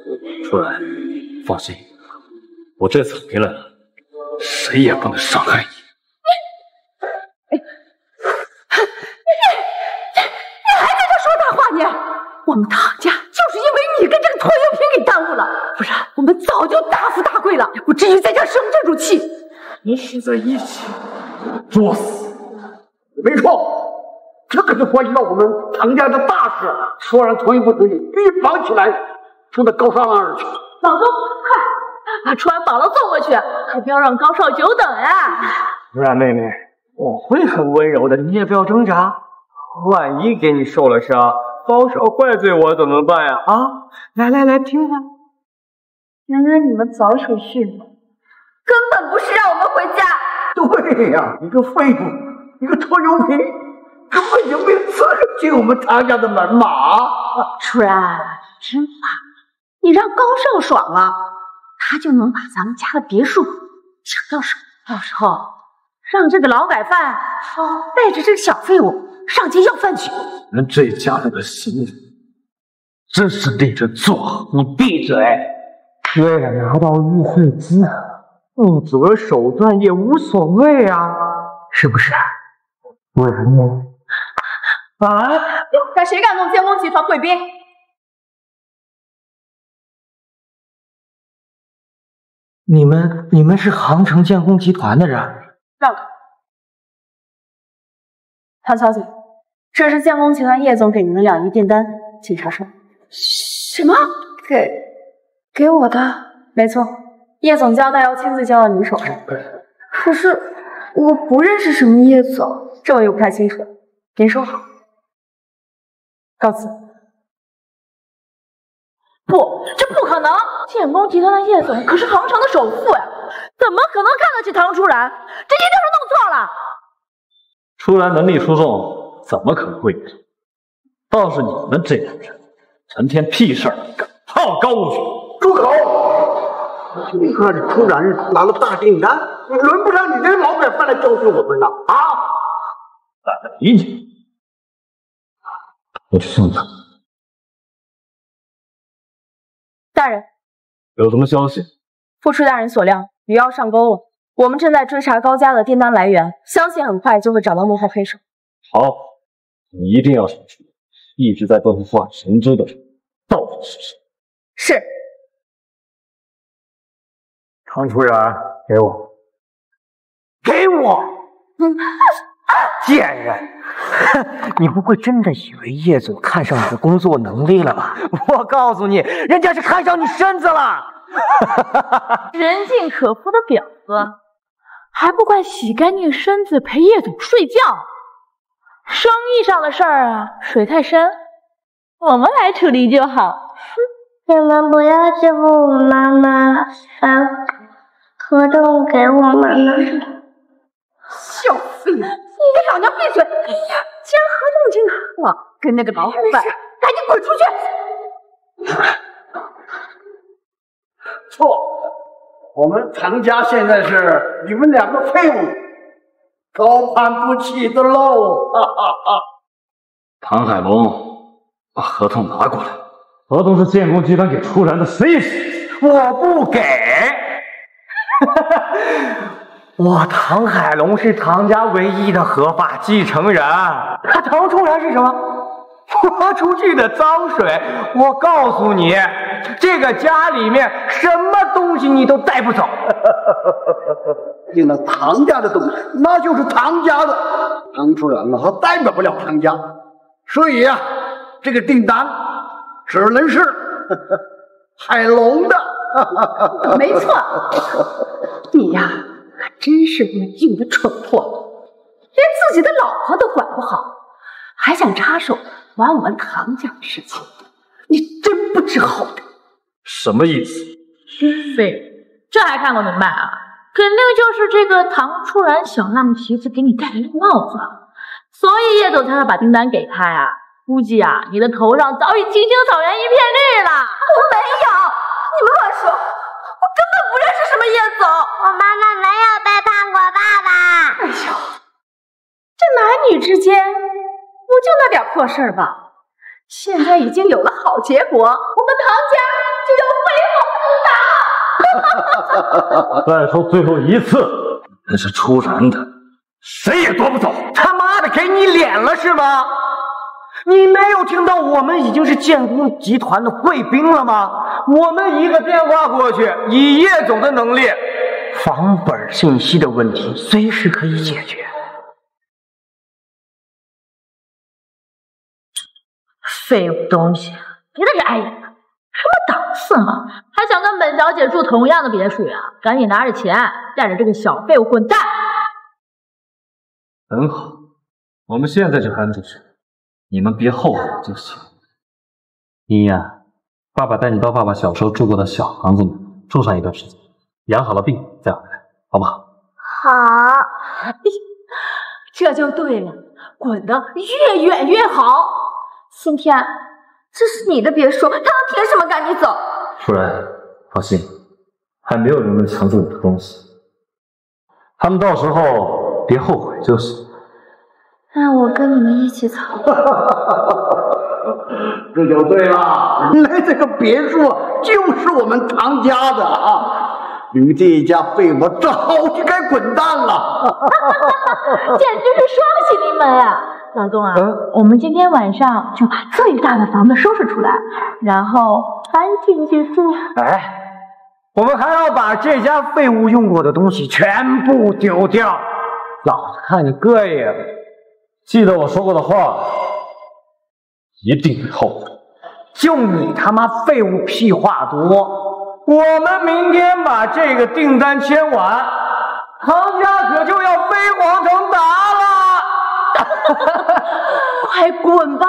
我就成为阔太了。不要！楚然，放心，我这次回来了，谁也不能伤害你。 你还在这说大话你！我们唐家就是因为你跟这个拖油瓶给耽误了，不然我们早就大富大贵了，不至于在这生这种气。你是在一起作死，没错，这可是关系到我们唐家的大事。说人同意不同意，预绑起来，送到高尚那儿去。老公，快把楚然绑了送过去，还不要让高少久等呀！楚然妹妹，我会很温柔的，你也不要挣扎，万一给你受了伤。 高少怪罪我怎么办呀？啊，来，听听。原来你们早手续根本不是让我们回家。对呀、啊，一个废物，一个拖油瓶，根本就没有资格进我们唐家的门马。楚然，真烦！你让高少爽了，他就能把咱们家的别墅抢到手。到时候让这个劳改犯带着这个小废物上街要饭去。 你们这一家人的心里，真是令人作呕！你闭嘴！为了拿到入会资格，不择手段也无所谓啊，是不是？为了面子啊！看谁敢动建工集团贵宾！你们是杭城建工集团的人？让开！唐小姐。 这是建工集团叶总给您的2亿订单，请查收。什么？给我的？没错，叶总交代要亲自交到您手上。可是我不认识什么叶总，这我又不太清楚。您收好。告辞。不，这不可能！建工集团的叶总可是杭城的首富呀，怎么可能看得起唐初然？这一定是弄错了。初然能力出众。 怎么可能会？倒是你们这种人，成天屁事儿没干，好高骛远！住口！你看这突然拿了大订单，轮不上你这老百姓来教训我们呢！啊！懒得理你！我去送他。大人，有什么消息？副处大人所料，鱼妖上钩了。我们正在追查高家的订单来源，相信很快就会找到幕后黑手。好。 你一定要查出一直在背后画神之的人到底是谁。是。唐楚然，给我。给我！贱人！你不会真的以为叶总看上你的工作能力了吧？我告诉你，人家是看上你身子了。人尽可夫的婊子，还不快洗干净身子陪叶总睡觉？生意上的事儿啊，水太深，我们来处理就好。你们不要欺负我妈妈，把合同给我们了。笑死你！你给老娘闭嘴！哎呀，既然合同已经拿了，跟那个老板赶紧滚出去！错，我们唐家现在是你们两个废物，高攀不起的喽！哈哈哈！唐海龙，把合同拿过来。合同是建工集团给出来的，谁也我不给。我唐海龙是唐家唯一的合法继承人，他腾出来是什么？泼出去的脏水。我告诉你，这个家里面什么东西你都带不走。进了唐家的东西，那就是唐家的。腾出来了，他代表不了唐家，所以啊，这个订单只能是海龙的。没错，你呀。 可真是没用的蠢货，连自己的老婆都管不好，还想插手管我们唐家的事情，你真不知好歹！什么意思？对，这还看不明白啊？肯定就是这个唐初然想让蹄子给你戴了个帽子，所以叶总才会把订单给他呀。估计啊，你的头上早已青青草原一片绿了。我没有，你们乱说，我根本不认识什么叶总。我妈妈没有。 哎呦，这男女之间不就那点破事儿吧？现在已经有了好结果，我们唐家就要飞黄腾达。再说最后一次，那是初然的，谁也夺不走。他妈的，给你脸了是吗？你没有听到我们已经是建工集团的贵宾了吗？我们一个电话过去，以叶总的能力。 房本信息的问题随时可以解决。废物东西，别在这碍眼了，什么档次嘛，还想跟本小姐住同样的别墅呀？赶紧拿着钱，带着这个小废物滚蛋！很好，我们现在就搬出去，你们别后悔就行。依依啊，爸爸带你到爸爸小时候住过的小房子里住上一段时间。 养好了病再回来，好不好？好，这就对了，滚得越远越好。今天这是你的别墅，他们凭什么赶你走？不然，放心，还没有人能抢走你的东西。他们到时候别后悔就是。让我跟你们一起走。这就对了，原来这个别墅就是我们唐家的啊。 你们这一家废物，早就该滚蛋了！简直是双喜临门啊，老公啊！我们今天晚上就把最大的房子收拾出来，然后搬进去住。哎，我们还要把这家废物用过的东西全部丢掉。老子看你膈应，记得我说过的话，一定会后悔。就你他妈废物屁话多！ 我们明天把这个订单签完，唐家可就要飞黄腾达了！快滚吧！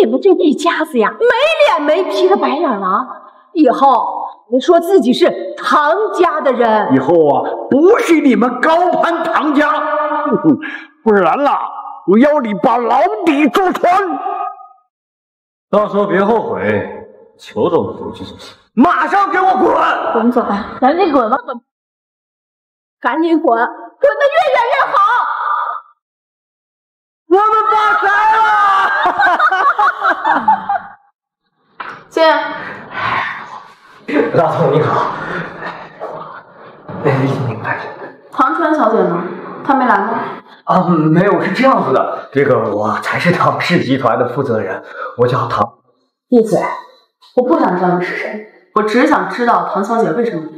你们这一家子呀，没脸没皮的白眼狼！以后别说自己是唐家的人，以后啊，不许你们高攀唐家，不然啦，我要你把牢底坐穿。到时候别后悔，求着我回去就行。 马上给我滚！滚走吧，赶紧滚吧，滚！赶紧滚，滚得越远越好！我们发财了！姐老总你好，您看，唐川小姐呢？她没来吗？啊，没有，是这样子的，这个我才是唐氏集团的负责人，我叫唐。闭嘴！我不想知道你是谁。 我只想知道唐小姐为什么……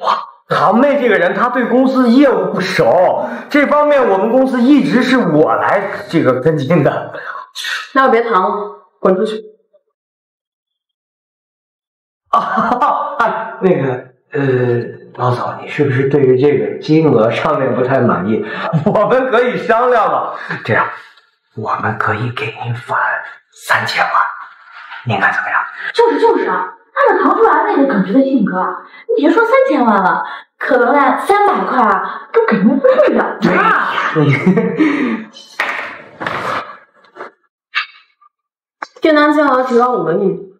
哇，堂妹这个人，她对公司业务不熟，这方面我们公司一直是我来这个跟进的。那我别谈了，滚出去！啊，那个，老嫂，你是不是对于这个金额上面不太满意？我们可以商量嘛。这样，我们可以给您返3000万，您看怎么样？就是啊。 按照唐叔安那个耿直的性格，你别说3000万了，可能呢300块啊都给您付不了呢。订单金额提高5个亿。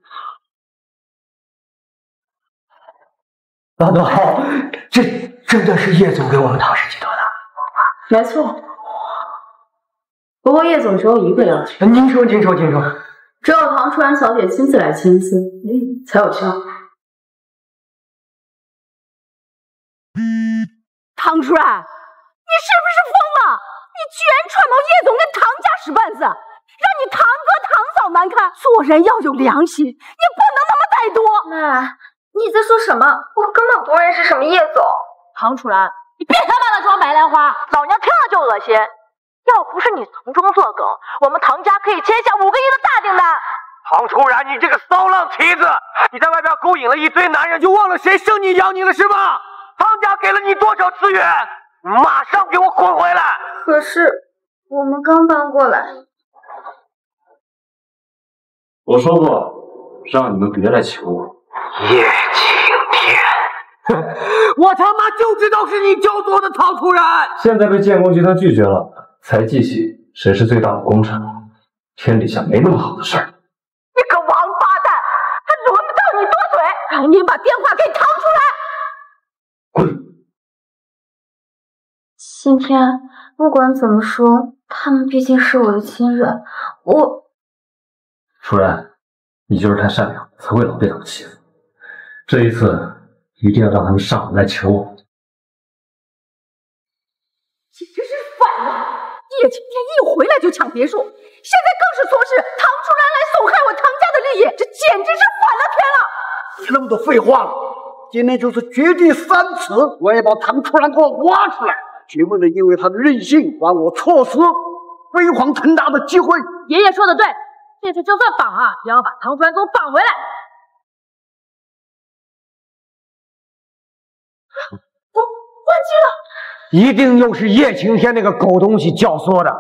老董，这真的是叶总给我们唐氏集团的？没错，不过叶总只有一个要求。您说。 只有唐初然小姐亲自来签字，才有效。唐初然，你是不是疯了？你居然串谋叶总跟唐家使绊子，让你堂哥堂嫂难堪。做人要有良心，也不能那么怠惰。妈，你在说什么？我根本不认识什么叶总。唐初然，你别他妈的装白莲花，老娘听了就恶心。 要不是你从中作梗，我们唐家可以签下5个亿的大订单。唐初然，你这个骚浪蹄子，你在外边勾引了一堆男人，就忘了谁生你养你了是吧？唐家给了你多少资源？马上给我滚回来！可是我们刚搬过来。我说过，让你们别来求我。叶青天，我他妈就知道是你教唆的唐初然。现在被建工集团拒绝了。 才记起谁是最大的功臣，天底下没那么好的事儿。你个王八蛋，还轮不到你多嘴！让你把电话给掏出来！滚！今天不管怎么说，他们毕竟是我的亲人，我……楚然，你就是太善良，才会老被他们欺负。这一次一定要让他们上门来求我。 叶青天一回来就抢别墅，现在更是从事唐初然来损害我唐家的利益，这简直是反了天了！别那么多废话了，今天就是掘地三尺，我也把唐初然给我挖出来，绝不能因为他的任性让我错失飞黄腾达的机会。爷爷说的对，这次就算绑啊，也要把唐初然给我绑回来。我记了。 一定又是叶晴天那个狗东西教唆的，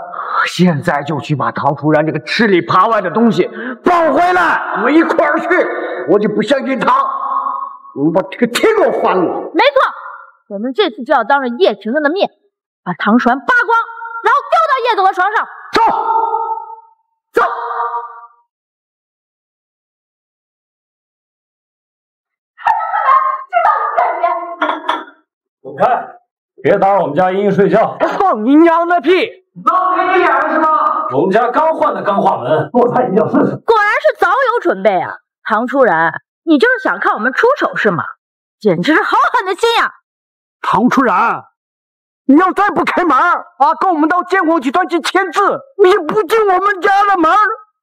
现在就去把唐初然这个吃里扒外的东西绑回来，我们一块儿去！我就不相信他，你们把这个天给我翻了！没错，我们这次就要当着叶晴天的面把唐初然扒光，然后丢到叶总的床上。走！快点，知道你在里面。滚开！ 别打扰我们家茵茵睡觉！放你娘的屁！闹给你脸了是吗？我们家刚换的钢化门，我看你要试试。果然是早有准备啊！唐初然，你就是想看我们出手是吗？简直是好狠的心呀！唐初然，你要再不开门啊，跟我们到建国集团去签字，你不进我们家的门，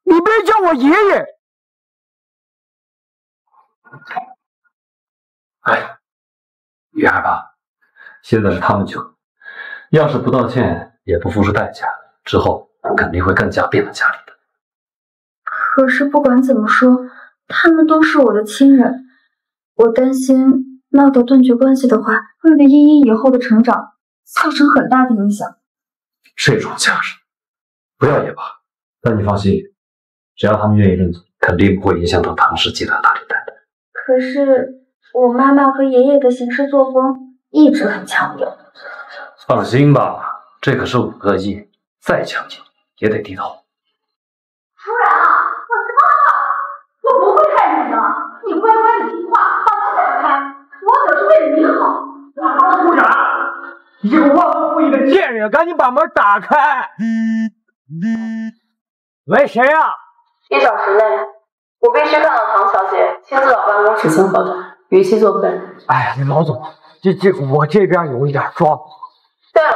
你别叫我爷爷。哎，女儿吧。 现在是他们求，要是不道歉，也不付出代价，之后肯定会更加变本加厉的。可是不管怎么说，他们都是我的亲人，我担心闹得断绝关系的话，会对茵茵以后的成长造成很大的影响。这种架势，不要也罢。但你放心，只要他们愿意认错，肯定不会影响到唐氏集团大订单的。可是我妈妈和爷爷的行事作风。 一直很强硬，放心吧，这可是5个亿，再强硬也得低头。初然啊，我操了，我不会害你的，你乖乖的听话，把门打开，我可是为了你好。唐初然，你这个忘恩负义的贱人，赶紧把门打开！喂，谁啊？1小时内，我必须看到唐小姐亲自到办公室签合同，逾期作废。哎呀，老总。 这个我这边有一点装。对了，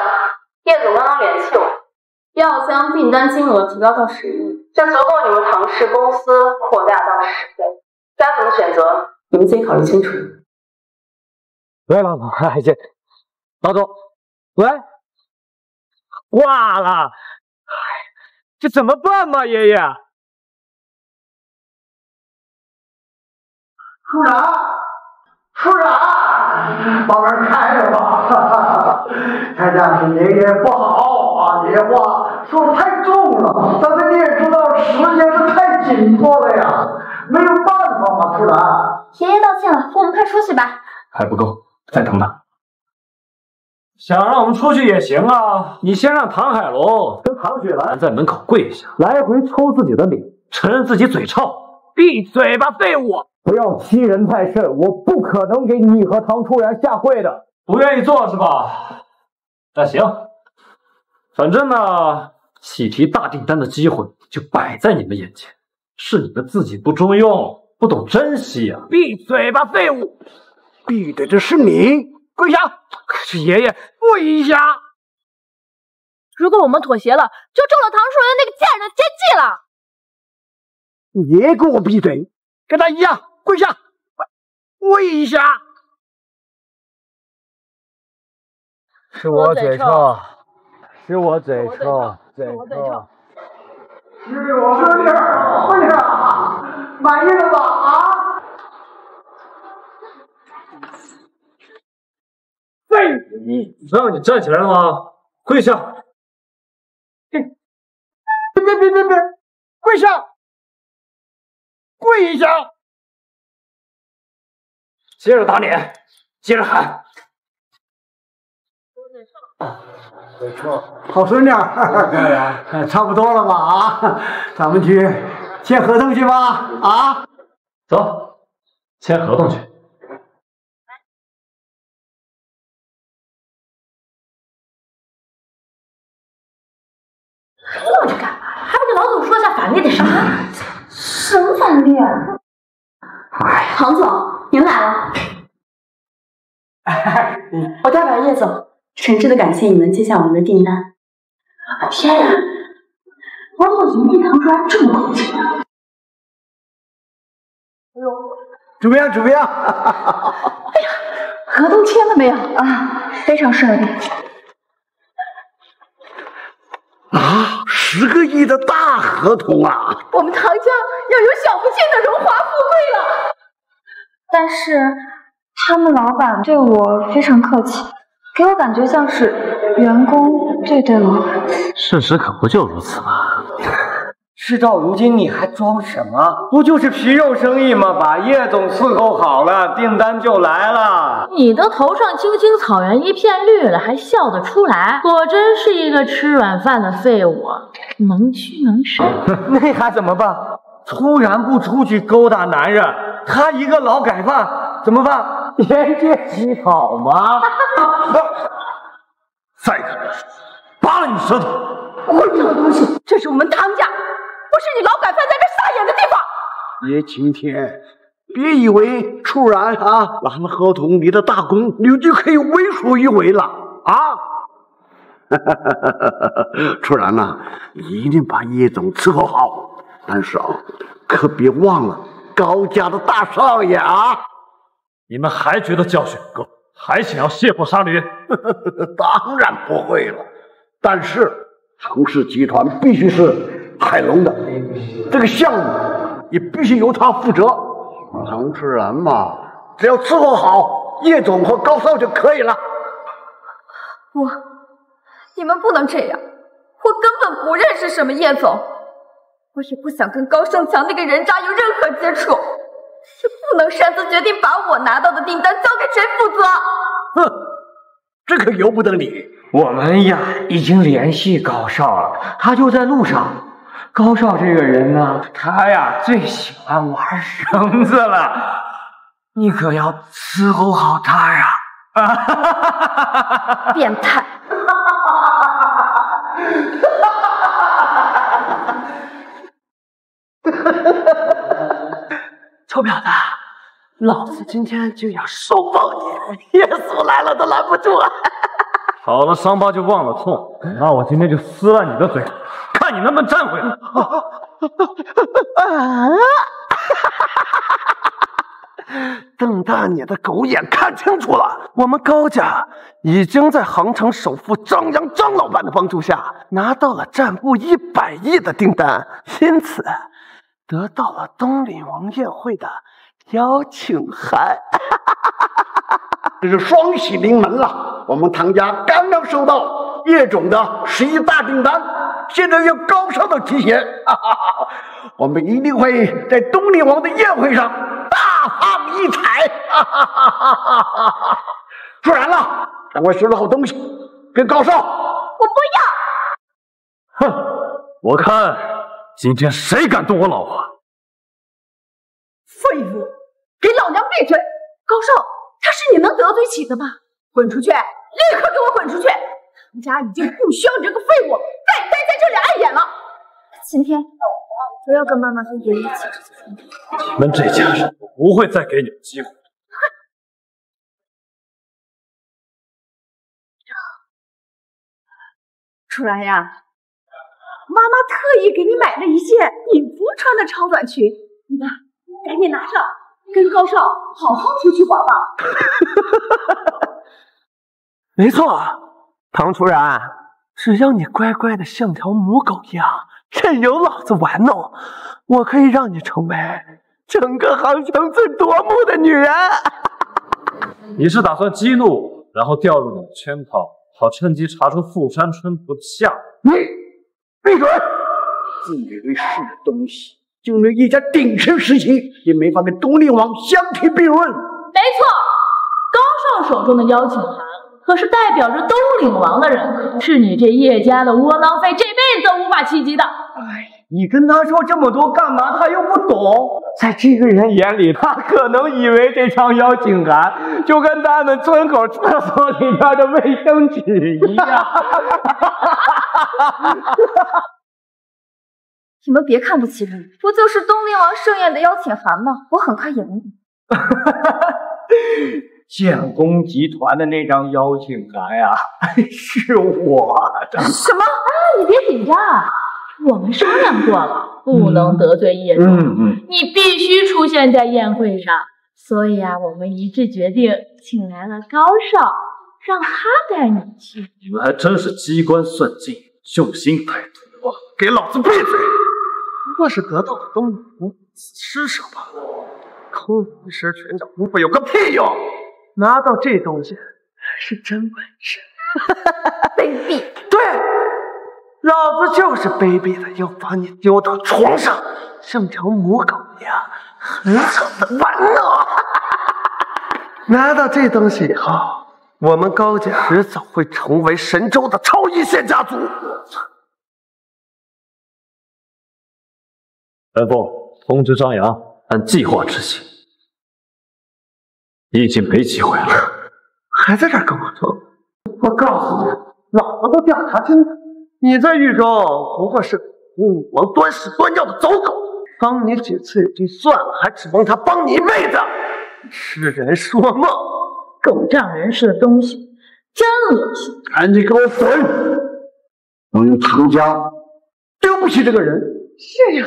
叶总刚刚联系我，要将订单金额提高到10亿，这足够你们唐氏公司扩大到10倍。该怎么选择，你们自己考虑清楚。喂，老总，哎这老总，喂，挂了，哎，这怎么办嘛，爷爷？处长，处长，把门开了吧！看样子爷爷不好啊，爷话说的太重了，咱们你也知道，时间是太紧迫了呀，没有办法嘛，处长。爷爷道歉了，我们快出去吧。还不够。 再等等，想让我们出去也行啊！你先让唐海龙跟唐雪兰在门口跪下，来回抽自己的脸，承认自己嘴臭。闭嘴吧，废物！不要欺人太甚，我不可能给你和唐初然下跪的。不愿意做是吧？那行，反正呢，喜提大订单的机会就摆在你们眼前，是你们自己不中用，不懂珍惜啊！闭嘴吧，废物！ 闭的这是你，跪下！是爷爷，跪下！如果我们妥协了，就中了唐树人那个贱人的奸计了。你也给我闭嘴，跟他一样跪下，跪下！是我嘴臭，是我嘴臭，嘴臭！是我兄弟，跪下！满意了吧？啊！ 你让你站起来了吗？跪下！别！跪下！跪下！接着打脸，接着喊！没错，好孙女，差不多了吧？啊，咱们去签合同去吧！啊，走，签合同去。 愣着干嘛？还不给老总说一下反例得上班。什么反例啊？哎，唐总，您来了。我代表叶总，诚挚的感谢你们接下我们的订单。天哪，我老总对唐川这么恭敬啊！哎呦，怎么样？哎呀，合同签了没有啊？非常顺利。 啊，10个亿的大合同啊！我们唐家要有享不尽的荣华富贵了。但是他们老板对我非常客气，给我感觉像是员工对老板。事实可不就如此吗？事到如今你还装什么？不就是皮肉生意吗？把叶总伺候好了，订单就来了。你都头上青青草原一片绿了，还笑得出来？果真是一个吃软饭的废物，能屈能伸。那还怎么办？突然不出去勾搭男人，他一个劳改犯怎么办？连这乞讨吗？再一个，拔了你舌头！混账东西，这是我们唐家。 不是你劳改犯在这撒野的地方！爷晴天，别以为处然啊拿了合同你的大功，你就可以为所欲为了啊！处然呐，你一定把叶总伺候好，但是啊，可别忘了高家的大少爷啊！你们还觉得教训不够，还想要卸货杀驴？当然不会了，但是唐氏集团必须是。 海龙的这个项目也必须由他负责。唐初然嘛，只要伺候好叶总和高少就可以了。你们不能这样，我根本不认识什么叶总，我也不想跟高胜强那个人渣有任何接触，也不能擅自决定把我拿到的订单交给谁负责。哼，这可由不得你。我们呀，已经联系高少了，他就在路上。 高少这个人呢，他呀最喜欢玩绳子了，你可要伺候好他呀！变态！臭婊子，老子今天就要收爆你！耶稣来了都拦不住啊！好了，伤疤就忘了痛，那我今天就撕烂你的嘴！ 看你能不能站回来！瞪大你的狗眼，看清楚了，我们高家已经在杭城首富张老板的帮助下，拿到了战部100亿的订单，因此得到了东林王宴会的邀请函。这是双喜临门了！我们唐家刚刚收到叶总的11大订单，现在又高烧到极限，我们一定会在东林王的宴会上大放异彩！说然了，掌柜学了好东西，给高烧！我不要！哼，我看今天谁敢动我老婆！废物，给老娘闭嘴！高寿，他是你能得罪起的吗？滚出去！立刻给我滚出去！唐家已经不需要你这个废物再待在这里碍眼了。今天不要跟妈妈和爷爷起冲突。你们这家人，我不会再给你们机会。楚然呀，妈妈特意给你买了一件女仆穿的超短裙，你看，赶紧拿上。 跟高少好好出去玩吧。没错，唐楚然，只要你乖乖的像条母狗一样任由老子玩弄，我可以让你成为整个杭城最夺目的女人。你是打算激怒，然后掉入你的圈套，好趁机查出富山春不下？你闭嘴！自以为是的东西！ 就连一家顶层实习也没法跟东陵王相提并论。没错，高少手中的邀请函可是代表着东陵王的人，是你这叶家的窝囊废这辈子都无法企及的。哎，你跟他说这么多干嘛？他又不懂。在这个人眼里，他可能以为这张邀请函就跟他们村口厕所里面的卫生纸一样。你们别看不起我，不就是东陵王盛宴的邀请函吗？我很快赢了。建工集团的那张邀请函呀，是我的。什么？啊，你别紧张，我们商量过了，不能得罪叶总。你必须出现在宴会上。所以啊，我们一致决定，请来了高少，让他带你去。你们还真是机关算尽，用心歹毒啊！给老子闭嘴！ 若是得到的东陵王施舍吧，空一时寻找功夫有个屁用！拿到这东西是真本事，卑鄙！对，老子就是卑鄙的，要把你丢到床上，像条母狗一样狠狠的玩弄。拿到这东西以后，我们高家迟早会成为神州的超一线家族。 本凤通知张扬，按计划执行。你已经没机会了，还在这儿跟我说？我告诉你，老子都调查清楚，你在狱中不过是王端屎端尿的走狗，帮你几次也就算了，还指望他帮你一辈子？痴人说梦，狗仗人势的东西，真恶心！赶紧给我滚！我们唐家丢不起这个人。是呀。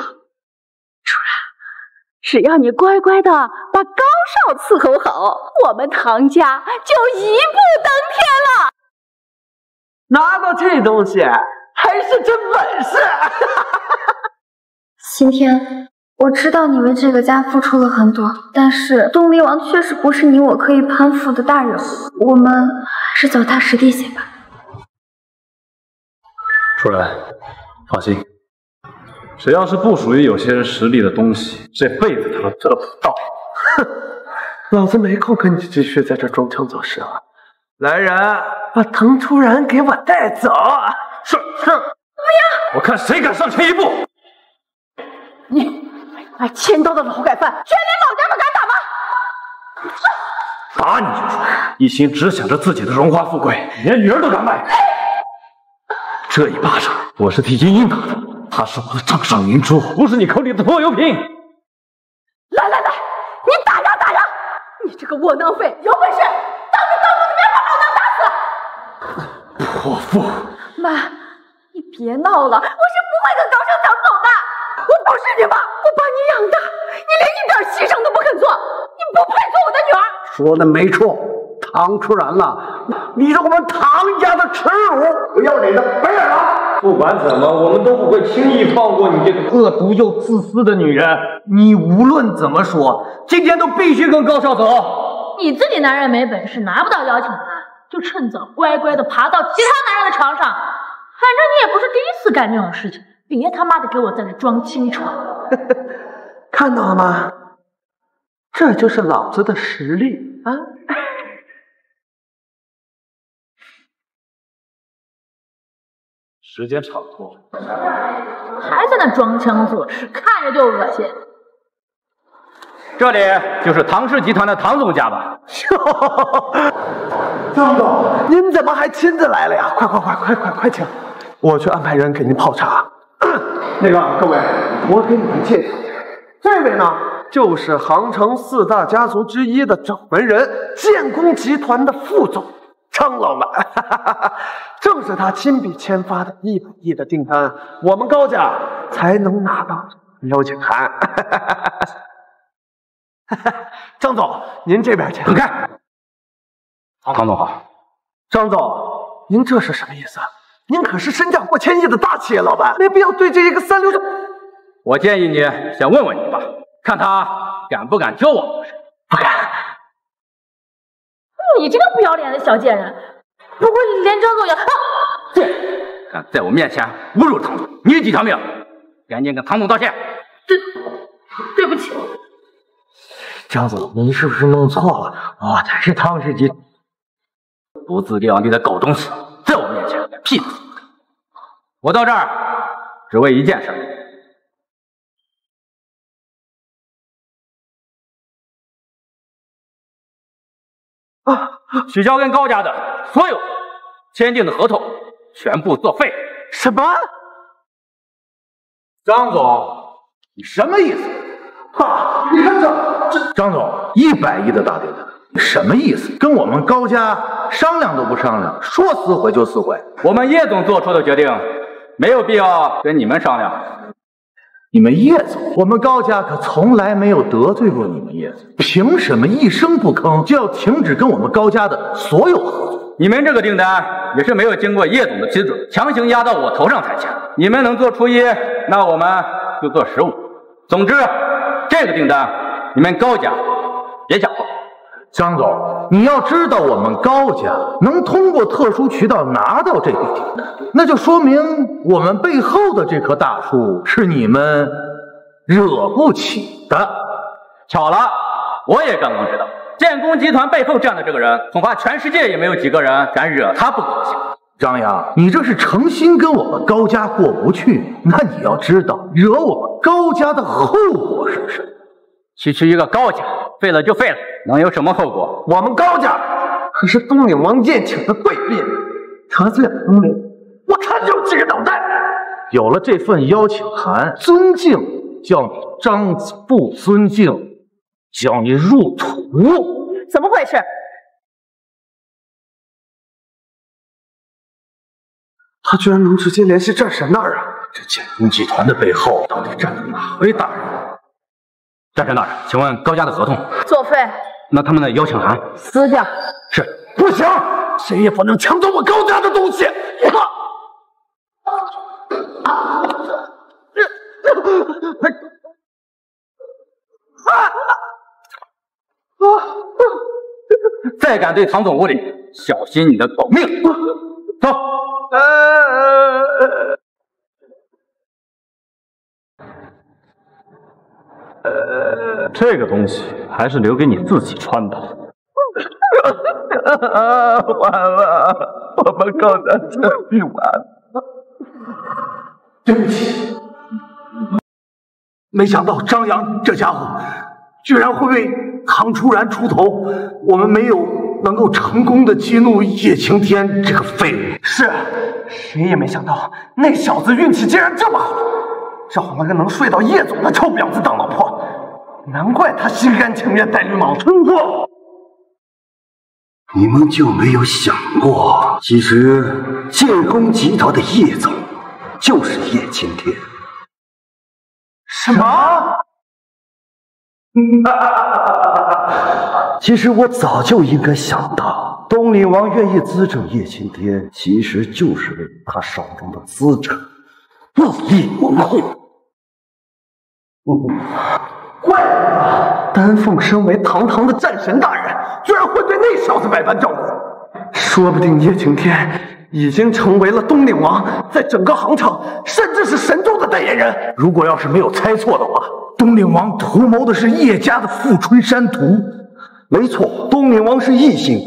只要你乖乖的把高少伺候好，我们唐家就一步登天了。拿到这东西还是真本事。今天我知道你为这个家付出了很多，但是东陵王确实不是你我可以攀附的大人物，我们还是脚踏实地些吧。楚然，放心。 只要是不属于有些人实力的东西，这辈子他都得不到。哼，老子没空跟你继续在这装腔作势了。来人，把唐初然给我带走！是。不要！我看谁敢上前一步！你，挨千刀的劳改犯，居然连老娘都敢打吗？打你就说，一心只想着自己的荣华富贵，连女儿都敢卖。这一巴掌，我是替茵茵打的。 他是我的掌上明珠，不是你口里的拖油瓶。来，你打呀！你这个窝囊废，有本事当着面把老娘打死！泼妇！妈，你别闹了，我是不会跟高少抢走的。我不是你妈，我把你养大，你连一点牺牲都不肯做，你快做我的女儿！说的没错，唐初然呐，你是我们唐家的耻辱！不要脸的白眼狼！不管怎么，我们都不会轻易放过你这个恶毒又自私的女人。你无论怎么说，今天都必须跟高少走。你自己男人没本事，拿不到邀请函，就趁早乖乖的爬到其他男人的床上。反正你也不是第一次干这种事情，别他妈的给我在这装清纯！看到了吗？ 这就是老子的实力啊！时间差不多，还在那装腔作势，看着就恶心。这里就是唐氏集团的唐总家吧？张总，您怎么还亲自来了呀？快请！我去安排人给您泡茶。那个各位，我给你们介绍一下，这位呢？ 就是杭城四大家族之一的掌门人，建工集团的副总张老板，正是他亲笔签发的100亿的订单，我们高家才能拿到邀请函。张总，您这边请。滚开！唐总好。张总，您这是什么意思？您可是身价过千亿的大企业老板，没必要对这一个三流的……我建议你先问问你爸。 看他敢不敢教我？不敢！你这个不要脸的小贱人，不会连张总也……对，敢在我面前侮辱唐总，你几条命！赶紧跟唐总道歉。对不起，张总，您是不是弄错了？我才是唐氏集团不自量力的狗东西，在我面前屁！我到这儿只为一件事。 取消跟高家的所有签订的合同，全部作废。什么？张总，你什么意思？爸，你看这……张总，100亿的大订单，你什么意思？跟我们高家商量都不商量，说撕毁就撕毁。我们叶总做出的决定，没有必要跟你们商量。你们叶总，我们高家可从来没有得罪过你们叶总。 凭什么一声不吭就要停止跟我们高家的所有合作？你们这个订单也是没有经过叶总的批准，强行压到我头上才签。你们能做出1，那我们就做15。总之，这个订单你们高家别想过。张总，你要知道，我们高家能通过特殊渠道拿到这笔订单，那就说明我们背后的这棵大树是你们惹不起的。巧了。 我也刚刚知道，建工集团背后站的这个人，恐怕全世界也没有几个人敢惹他不高兴。张扬，你这是诚心跟我们高家过不去？那你要知道，惹我们高家的后果是什么？区区一个高家，废了就废了，能有什么后果？我们高家可是东岭王建请的贵宾，得罪了东岭，我看就几个脑袋。有了这份邀请函，尊敬叫你张子，不尊敬。 叫你入土，怎么回事？他居然能直接联系战神那儿啊！这建工集团的背后到底站着哪位大人？战神大人，请问高家的合同作废？那他们的邀请函撕掉？是，不行，谁也不能抢走我高家的东西！再敢对唐总无礼，小心你的狗命！走。这个东西还是留给你自己穿吧。完了，我们高家真的完了。对不起，没想到张扬这家伙居然会被 唐初然出头，我们没有能够成功的激怒叶晴天这个废物。是，谁也没想到那小子运气竟然这么好，找了个能睡到叶总的臭婊子当老婆，难怪他心甘情愿戴绿帽子。你们就没有想过，其实建工集团的叶总就是叶晴天。什么？其实我早就应该想到，东陵王愿意资助叶青天，其实就是为了他手中的资产暴力我控。怪不得丹凤身为堂堂的战神大人，居然会对那小子百般照顾。说不定叶青天已经成为了东陵王在整个杭城，甚至是神州的代言人。如果要是没有猜错的话， 东陵王图谋的是叶家的富春山图，没错，东陵王是异姓，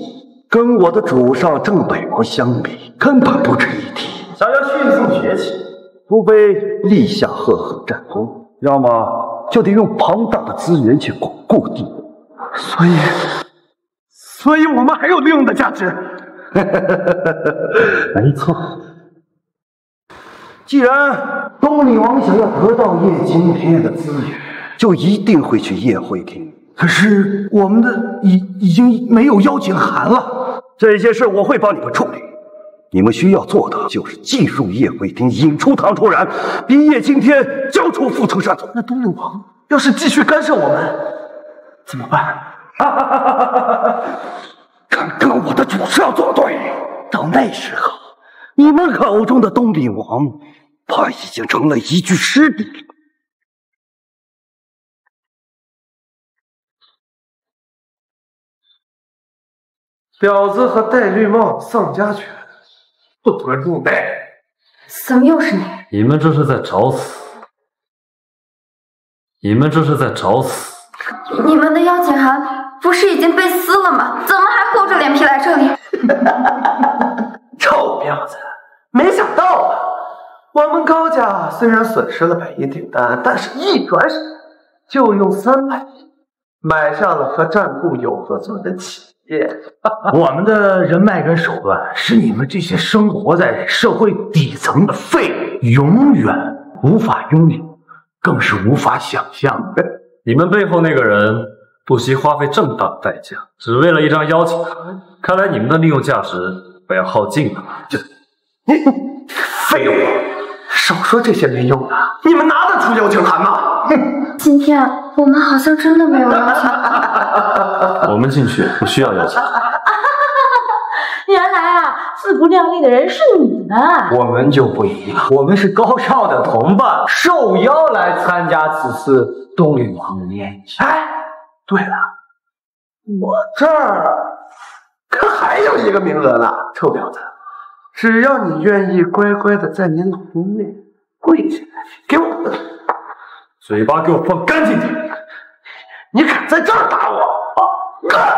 跟我的主上郑北国相比，根本不值一提。想要迅速崛起，除非立下赫赫战功，要么就得用庞大的资源去巩固地位。所以我们还有利用的价值。没错。 既然东陵王想要得到叶青天的资源，就一定会去叶会厅。可是我们的已经没有邀请函了。这些事我会帮你们处理。你们需要做的就是进入叶会厅，引出唐崇然，逼叶青天交出富春山图。那东陵王要是继续干涉我们，怎么办？看看我的主上作对。到那时候，你们口中的东陵王。 怕已经成了一具尸体。婊子和戴绿帽、丧家犬，不得入内。怎么又是你？你们这是在找死！你们这是在找死！你们的邀请函不是已经被撕了吗？怎么还厚着脸皮来这里？臭婊子，没想到啊！ 我们高家虽然损失了100亿订单，但是一转手就用300亿买下了和战固有合作的企业。我们的人脉跟手段是你们这些生活在社会底层的废物永远无法拥有，更是无法想象的。你们背后那个人不惜花费这么大的代价，只为了一张邀请函。看来你们的利用价值快要耗尽了。你废物！ 少说这些没用的！你们拿得出邀请函吗？今天我们好像真的没有邀请函。我们进去不需要邀请函。原来啊，自不量力的人是你们。我们就不一样，我们是高少的同伴，受邀来参加此次东陵王的宴席。哎，对了，我这儿可还有一个名额呢，臭婊子！ 只要你愿意乖乖的在你老公面前跪下来，给我嘴巴给我放干净点！你敢在这儿打我？啊！干！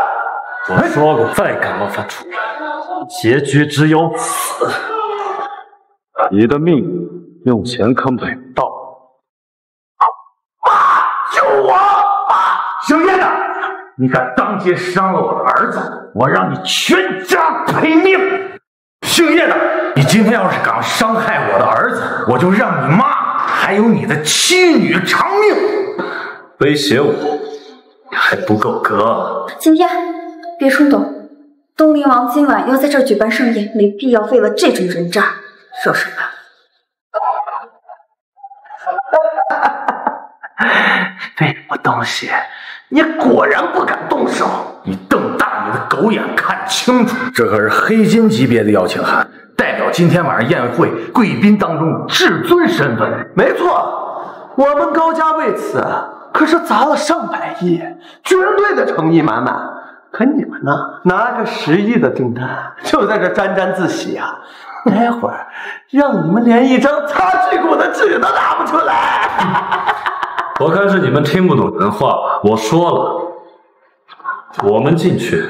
我说过，再敢冒犯主人，结局只有死。你的命用钱看不到。妈！救我！妈！姓叶的，你敢当街伤了我的儿子，我让你全家赔命！ 姓叶的，你今天要是敢伤害我的儿子，我就让你妈还有你的妻女偿命！威胁我，你还不够格！今天别冲动，东陵王今晚要在这儿举办盛宴，没必要为了这种人渣惹事吧？这种东西，你果然不敢动手！你瞪大 狗眼看清楚，这可是黑金级别的邀请函，代表今天晚上宴会贵宾当中至尊身份。没错，我们高家为此可是砸了上百亿，绝对的诚意满满。可你们呢，拿个10亿的订单就在这沾沾自喜啊！待会儿让你们连一张擦屁股的纸都拿不出来。我看是你们听不懂人话吧？我说了，我们进去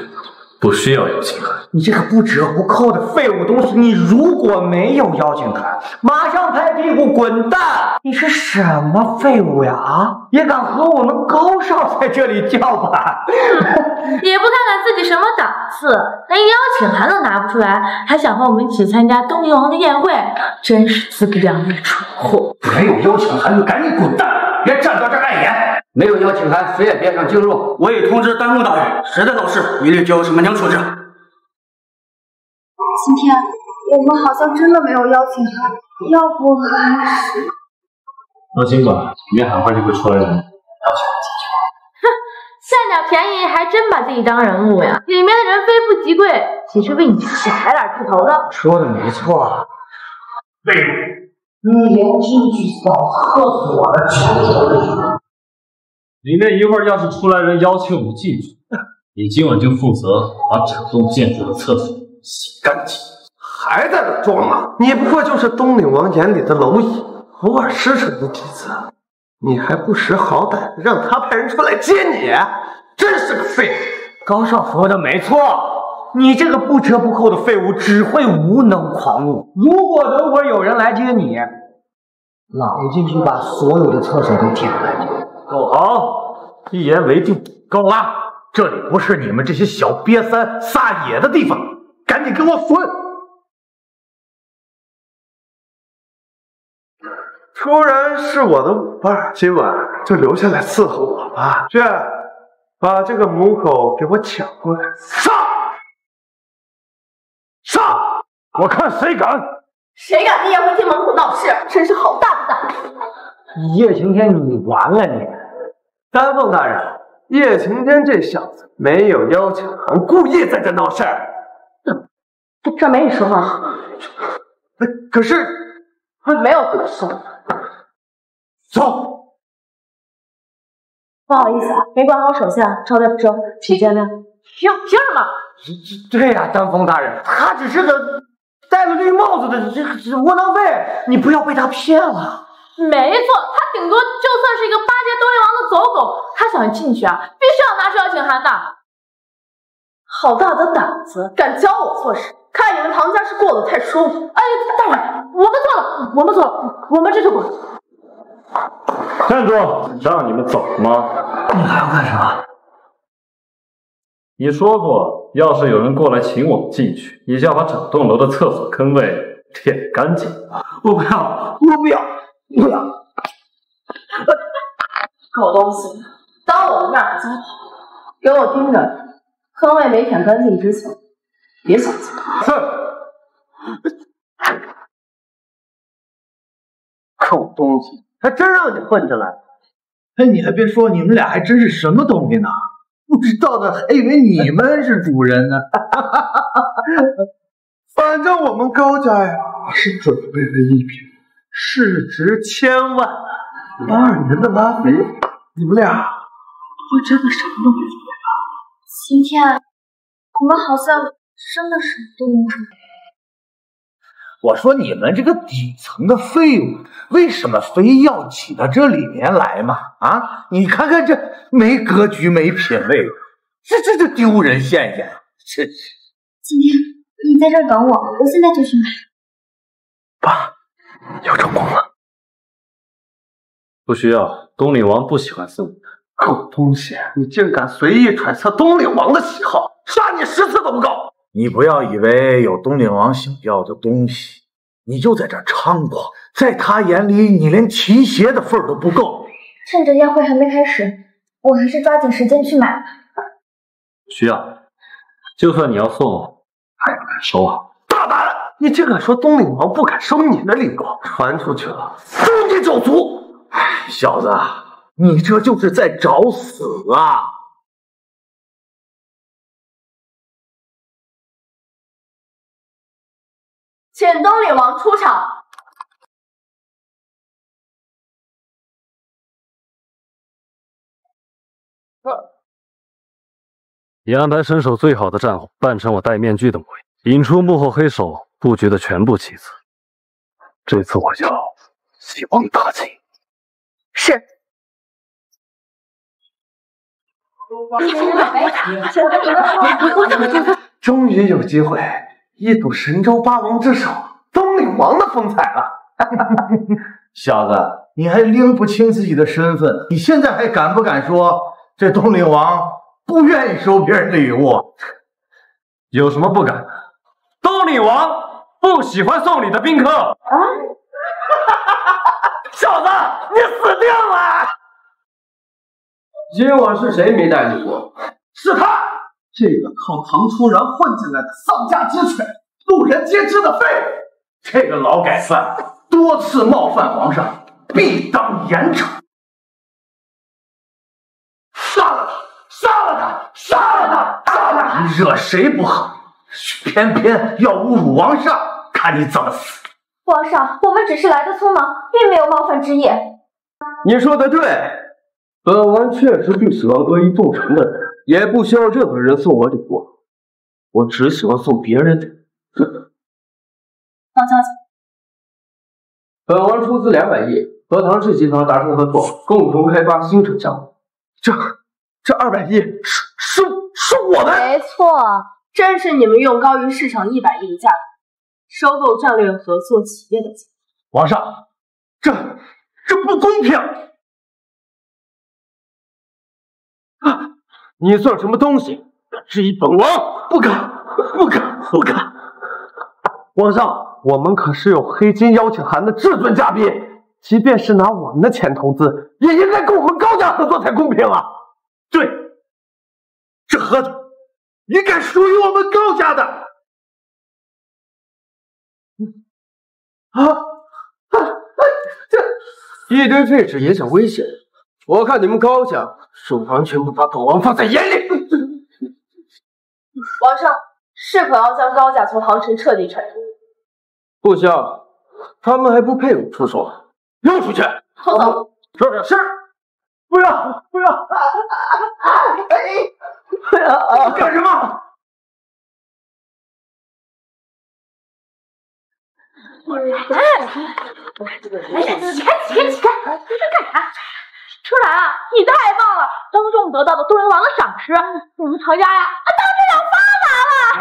不需要邀请函。你这个不折不扣的废物东西！你如果没有邀请函，马上拍屁股滚蛋！你是什么废物呀？啊，也敢和我们高少在这里叫板？也不看看自己什么档次，连邀请函都拿不出来，还想和我们一起参加东陵王的宴会，真是自不量力，蠢货！没有邀请函就赶紧滚蛋，别站到这儿碍眼！ 没有邀请函，谁也别想进入。我已通知丹凤大人，谁的闹事，一律就什么娘处置。今天我们好像真的没有邀请函，要不还是……放心吧，里面很快就会出来人，邀请函进去。哼，小便宜还真把自己当人物呀！里面的人非富即贵，岂是为你小白脸出头的？说的没错。魏如，你连这句小贺死我了，真是！里面一会儿要是出来人邀请我们进去，你今晚就负责把整栋建筑的厕所洗干净。还在这装吗？你不过就是东岭王眼里的蝼蚁，偶尔施舍你几次。 你还不识好歹，让他派人出来接你，真是个废物！高少说的没错，你这个不折不扣的废物只会无能狂怒。如果等会儿有人来接你，老子进去把所有的厕所都填干净。狗侯，一言为定。够了，这里不是你们这些小瘪三撒野的地方，赶紧给我滚！突然是我的舞伴，今晚就留下来伺候我吧。去，把这个母狗给我抢过来，杀！杀！我看谁敢！谁敢在宴会厅门口闹事，真是好大的胆！叶晴天，你完了你！丹凤大人，叶晴天这小子没有邀请函，故意在这闹事儿。这没你说话。可是。 没有怎么说。走。不好意思，啊，没管好手下，招待不周，请见谅。凭什么？对呀，丹凤大人，他只是个戴了绿帽子的这窝囊废，你不要被他骗了。没错，他顶多就算是一个巴结东夷王的走狗，他想进去啊，必须要拿出邀请函的。好大的胆子，敢教我做事！ 看你们唐家是过得太舒服。哎，大人，我们错了，我们错了，我们这就滚！站住！让你们走吗？你还要干什么？你说过，要是有人过来请我们进去，你就要把整栋楼的厕所坑位舔干净。我不要，我不要，不要！狗东西，当我的面还想跑？给我盯着，坑位没舔干净之前。 别想走！哼，狗东西，还真让你混进来了！哎，你还别说，你们俩还真是什么东西呢？不知道的还以为你们是主人呢。反正我们高家呀，是准备了一笔市值千万、82年的拉菲，你们俩会真的什么都没做吧？今天我们好像。 真的是都没有。我说你们这个底层的废物，为什么非要挤到这里面来嘛？啊，你看看这没格局、没品位，这丢人现眼，真是。今天你在这儿等我，我现在就去买。爸，要成功了。不需要，东岭王不喜欢送。狗东西，你竟敢随意揣测东岭王的喜好，杀你10次都不够！ 你不要以为有东岭王想要的东西，你就在这猖狂。在他眼里，你连提鞋的份儿都不够。趁着宴会还没开始，我还是抓紧时间去买吧。需要，就算你要送我，还不敢收啊！大胆！你竟敢说东岭王不敢收你的礼物，传出去了，诛你九族！哎，小子，你这就是在找死啊！ 请东岭王出场。你安排身手最好的战后，扮成我戴面具的模样，引出幕后黑手布局的全部棋子。这次我要一网打尽。是。终于有机会。 一睹神州八王之首东岭王的风采了，小子，你还拎不清自己的身份，你现在还敢不敢说这东岭王不愿意收别人的礼物？有什么不敢的？东岭王不喜欢送礼的宾客。啊！小子，你死定了！今晚是谁没带礼物？是他。 这个靠唐突然混进来的丧家之犬，路人皆知的废物，这个劳改犯多次冒犯皇上，必当严惩。杀了他！杀了杀了他！杀了他！你惹谁不好，偏偏要侮辱王上，看你怎么死！皇上，我们只是来的匆忙，并没有冒犯之意。你说的对，本王确实不喜欢阿谀奉承的人，也不需要任何人送我礼物，我只喜欢送别人的。王小姐，本王出资200亿，和唐氏集团达成合作，共同开发新城项目。这200亿是我的，没错，正是你们用高于市场100亿的价格收购战略合作企业的计划。皇上，这不公平！啊，你算什么东西？敢质疑本王？不敢！皇上，我们可是有黑金邀请函的至尊嘉宾，即便是拿我们的钱投资，也应该跟我们高价合作才公平啊！对，这合同应该属于我们高家的。这一堆废纸也想威胁？我看你们高家是完全不把本王放在眼里。皇上，是可要将高家从杭城彻底铲除。不行，他们还不配我出手。扔出去！好走。是。不要！哎，干什么？哎呀，起开！你在干啥？出来啊！你太棒了，当众得到了都人王的赏识，我们曹家呀，当之有发达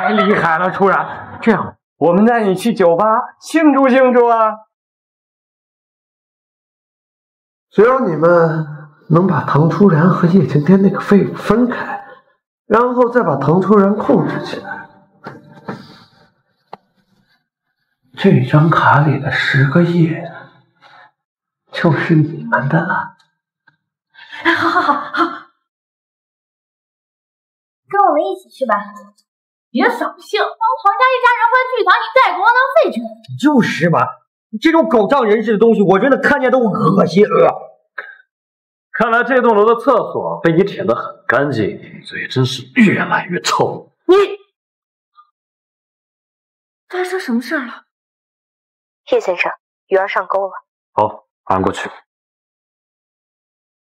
了！厉害了，初然，这样我们带你去酒吧庆祝庆祝啊！只要你们能把唐初然和叶晴天那个废物分开，然后再把唐初然控制起来，这张卡里的10个亿就是你们的了。哎，好，跟我们一起去吧！别扫兴，当皇家一家人欢聚堂，你再给我当废纸。就是嘛。这种狗仗人势的东西，我真的看见都恶心。看来这栋楼的厕所被你舔得很干净，嘴真是越来越臭。你发生什么事了？叶先生，鱼儿上钩了。好，搬过去。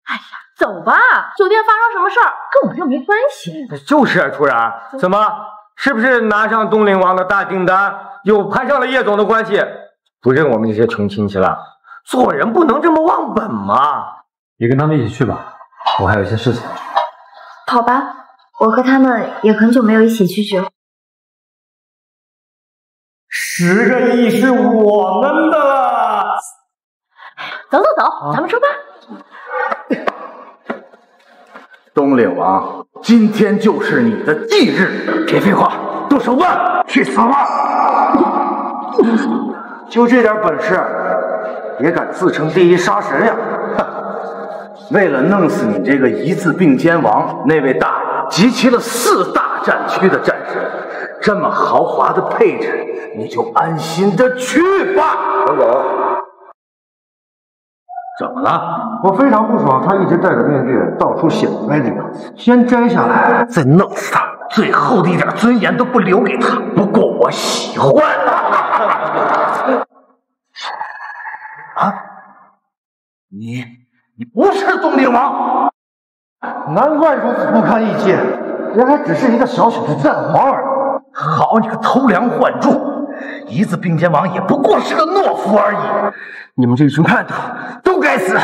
哎呀，走吧，酒店发生什么事儿跟我又没关系。就是初然，怎么是不是拿上东陵王的大订单，又攀上了叶总的关系？不认我们这些穷亲戚了，做人不能这么忘本嘛！也跟他们一起去吧，我还有一些事情。好吧，我和他们也很久没有一起去酒。10个亿是我们的了！走，咱们出发。东岭王，今天就是你的忌日！别废话，动手吧！去死吧！就这点本事，也敢自称第一杀神呀！为了弄死你这个一字并肩王，那位大人集齐了4大战区的战士，这么豪华的配置，你就安心的去吧。等等，怎么了？我非常不爽，他一直戴着面具到处显摆你们，先摘下来，再弄死他，最后的一点尊严都不留给他。不过我喜欢他。啊，你不是东陵王，难怪如此不堪一击。人还只是一个小小的战王而已。好你个偷梁换柱，一字并肩王也不过是个懦夫而已。你们这群叛徒都该死！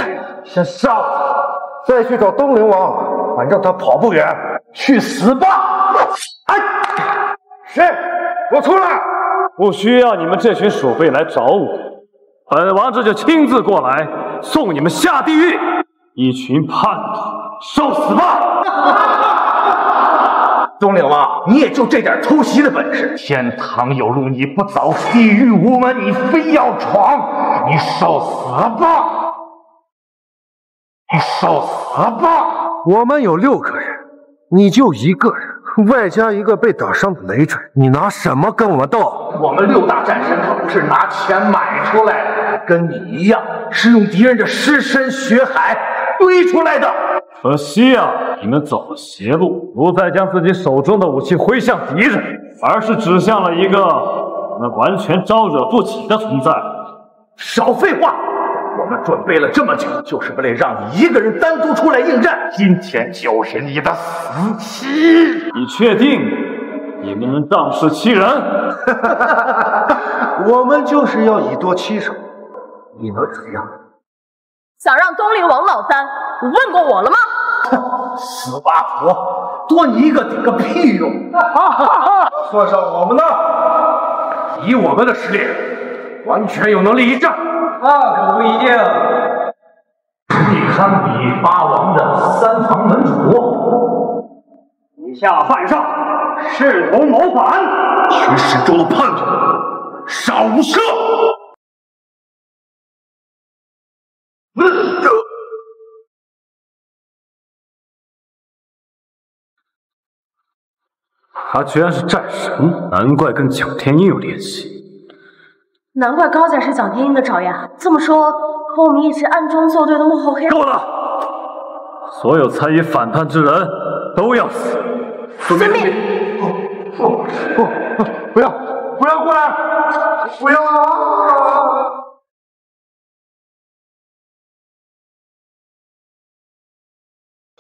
先杀了，再去找东陵王，反正他跑不远。去死吧！哎，谁？我出来！不需要你们这群鼠辈来找我，本王这就亲自过来。送你们下地狱！一群叛徒，受死吧！东岭王，你也就这点偷袭的本事。天堂有路你不走，地狱无门你非要闯，你受死吧！你受死吧！我们有6个人，你就1个人，外加一个被打伤的累赘，你拿什么跟我斗？我们6大战神可不是拿钱买出来的。跟你一样，是用敌人的尸身血海堆出来的。可惜啊，你们走了邪路，不再将自己手中的武器挥向敌人，而是指向了一个那完全招惹不起的存在。少废话！我们准备了这么久，就是为了让你一个人单独出来应战。今天就是你的死期！你确定你们能仗势欺人？我们就是要以多欺少，你能怎样？ 想让东陵王老三，你问过我了吗？哼，死八婆，多你一个顶个屁用！算上我们呢，以我们的实力，完全有能力一战。那可不一定。你堪比八王的三堂门主，以下犯上，视同谋反，全市州的叛徒，杀无赦。 他居然是战神，难怪跟蒋天鹰有联系，难怪高家是蒋天鹰的爪牙。这么说，和我们一直暗中作对的幕后黑……够了！所有参与反叛之人都要死。遵命！不要！不要过来！不要啊！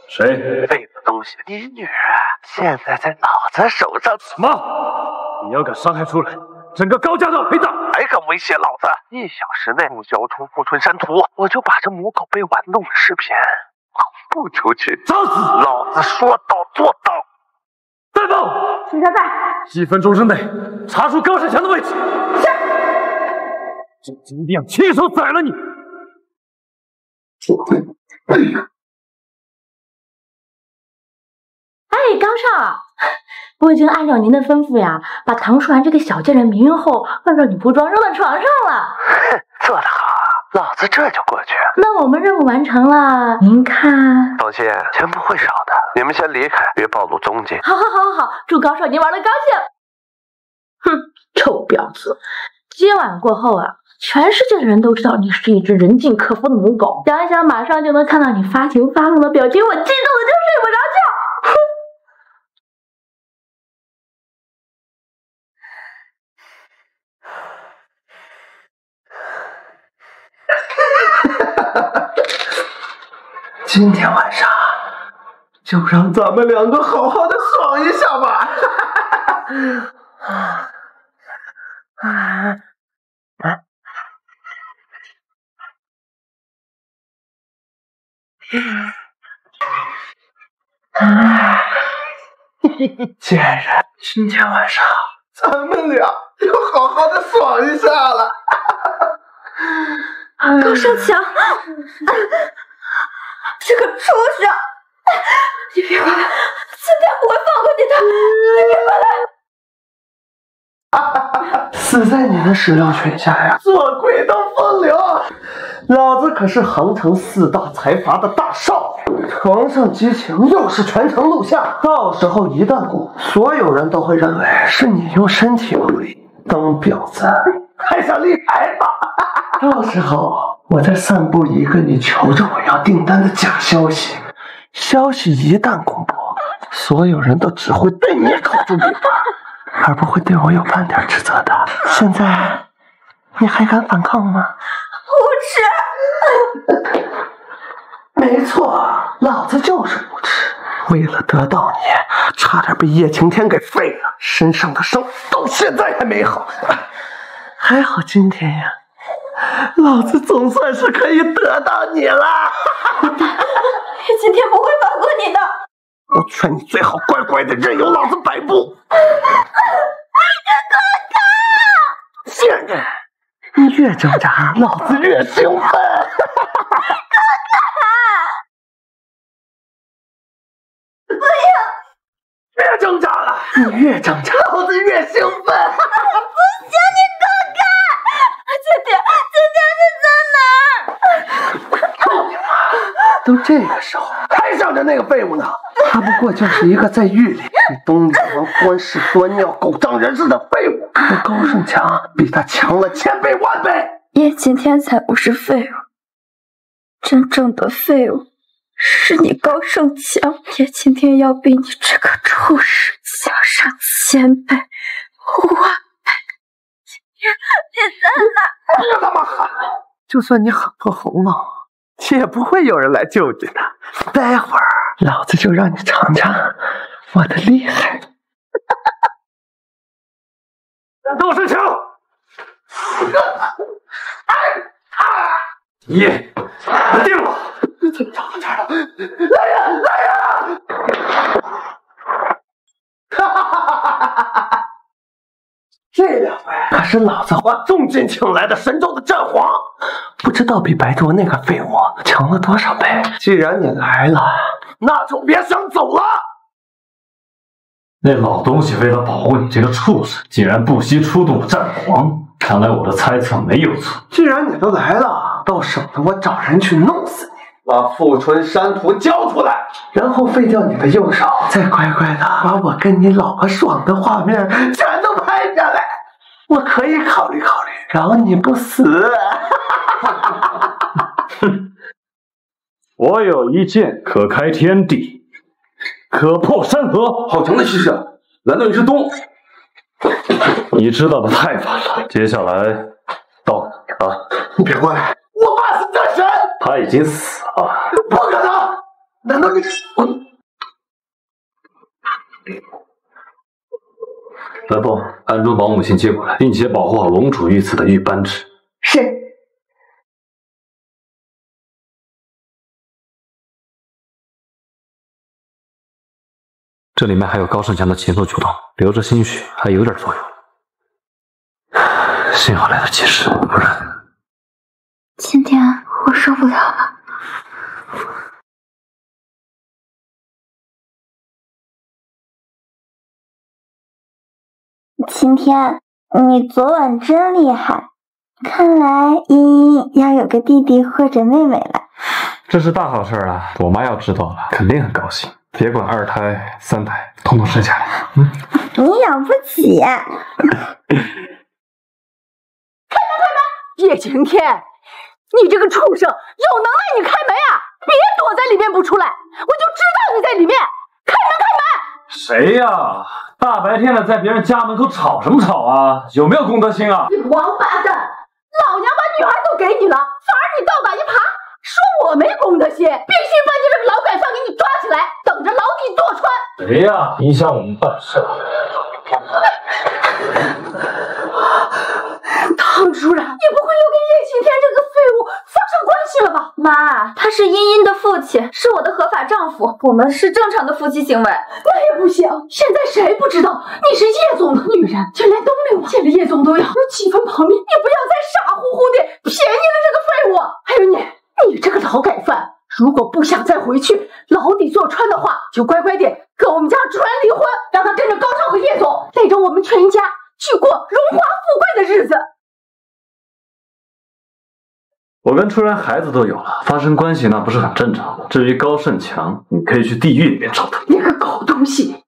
谁？废的东西！你女儿现在在脑子手上。什么？你要敢伤害出人，整个高家都要陪葬！还敢威胁老子？1小时内不交出富春山图，我就把这母狗被玩弄的视频恐怖求取，找死！老子说到做到！带走！警察在。7分钟之内查出高世强的位置。是。这一定亲手宰了你！哎，高少，我已经按照您的吩咐呀，把唐树涵这个小贱人迷晕后换上女仆装，扔到床上了。哼，做得好，老子这就过去。那我们任务完成了，您看，放心，钱不会少的。你们先离开，别暴露踪迹。好，祝高少您玩的高兴。哼，臭婊子，今晚过后啊，全世界的人都知道你是一只人尽可夫的母狗。想一想，马上就能看到你发情发怒的表情，我激动的就睡不着觉。 今天晚上就让咱们两个好好的爽一下吧！贱人，今天晚上咱们俩要好好的爽一下了！高少强。是个畜生！你别过来！今天我会放过你的！你别过来！死在你的石榴裙下呀！做鬼当风流！老子可是杭城4大财阀的大少爷，床上激情又是全程录像，到时候一旦过，所有人都会认为是你用身体武力当婊子，还想立牌子？到时候。 我在散布一个你求着我要订单的假消息，消息一旦公布，所有人都只会对你口诛笔伐，而不会对我有半点指责的。现在，你还敢反抗吗？无耻！没错，老子就是无耻。为了得到你，差点被叶晴天给废了，身上的伤到现在还没好。还好今天呀。 老子总算是可以得到你了！今天不会放过你的。我劝你最好乖乖的任由老子摆布。哥哥，贱人，你越挣扎，老子越兴奋。哥哥，不要！别挣扎了，你越挣扎，老子越兴奋。不行，你哥哥。 姐姐，你在哪儿？操你妈！都这个时候还想着那个废物呢？他不过就是一个在狱里与东陵王官事端尿、狗仗人势的废物。这高胜强比他强了1000倍、1000倍。叶晴天才不是废物，真正的废物是你高盛强也今天要被你这个畜生加上1,000倍、5,000倍，别三了！不要那么喊！就算你喊破喉咙，也不会有人来救你的。待会儿老子就让你尝尝我的厉害！战斗神枪！ 你定了！怎么长这儿了？来呀来呀！哈哈哈哈哈！这两位可是老子花重金请来的神州的战皇，不知道比白灼那个废物强了多少倍。既然你来了，那就别想走了。那老东西为了保护你这个畜生，竟然不惜出动战皇。 看来我的猜测没有错。既然你都来了，倒省得我找人去弄死你。把富春山图交出来，然后废掉你的右手，再乖乖的把我跟你老婆爽的画面全都拍下来。我可以考虑考虑，饶你不死。我有一剑，可开天地，可破山河。好强的气势！难道你是东？ 你知道的太晚了，接下来到你啊！你别过来！我爸是战神，他已经死了。不可能！难道你……来吧，暗中把母亲接过来，并且保护好龙主御赐的玉扳指。是。 这里面还有高胜强的情愫举动，留着兴许还有点作用。幸好来得及时，不然……今天我受不了了。晴天，你昨晚真厉害，看来茵茵要有个弟弟或者妹妹了。这是大好事啊！我妈要知道了，肯定很高兴。 别管二胎、三胎，统统生下来。嗯，你养不起。看看看看，叶晴天，你这个畜生，有能耐你开门啊！别躲在里面不出来，我就知道你在里面。开门，开门！谁呀、啊？大白天的在别人家门口吵什么吵啊？有没有公德心啊？你王八蛋！老娘把女孩都给你了，反而你倒打一耙，说我没公德心，必须把你这个老拐杖给你抓起来！ 等着牢底坐穿！谁呀？影响我们办事！唐主任，你不会又跟叶晴天这个废物发生关系了吧？妈，他是茵茵的父亲，是我的合法丈夫，我们是正常的夫妻行为。那也不行！现在谁不知道你是叶总的女人？就连东六见了叶总都要气愤旁边，你不要再傻乎乎的便宜了这个废物！还有你，你这个劳改犯！ 如果不想再回去牢底坐穿的话，就乖乖点跟我们家主人离婚，让他跟着高少和叶总，带着我们全家去过荣华富贵的日子。我跟初然孩子都有了，发生关系那不是很正常的。至于高胜强，你可以去地狱里面找他。你个狗东西！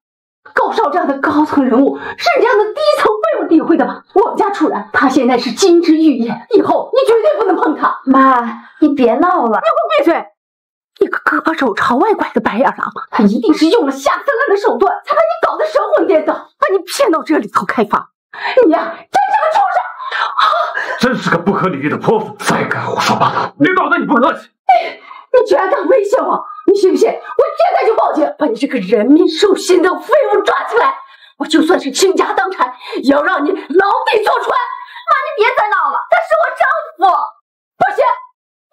高少这样的高层人物是这样的低层废物诋毁的吗？我们家主人他现在是金枝玉叶，以后你绝对不能碰他。妈，你别闹了！你给我闭嘴！ 你个胳膊肘朝外拐的白眼狼，他一定是用了下三滥的手段，才把你搞得神魂颠倒，把你骗到这里头开房。你呀、真是个畜生！啊，真是个不可理喻的泼妇！再敢胡说八道，领导对你不客气！你居然敢威胁我！你信不信？我现在就报警，把你这个人民兽心的废物抓起来！我就算是倾家荡产，也要让你牢底坐穿！妈，你别再闹了，他是我丈夫！不行！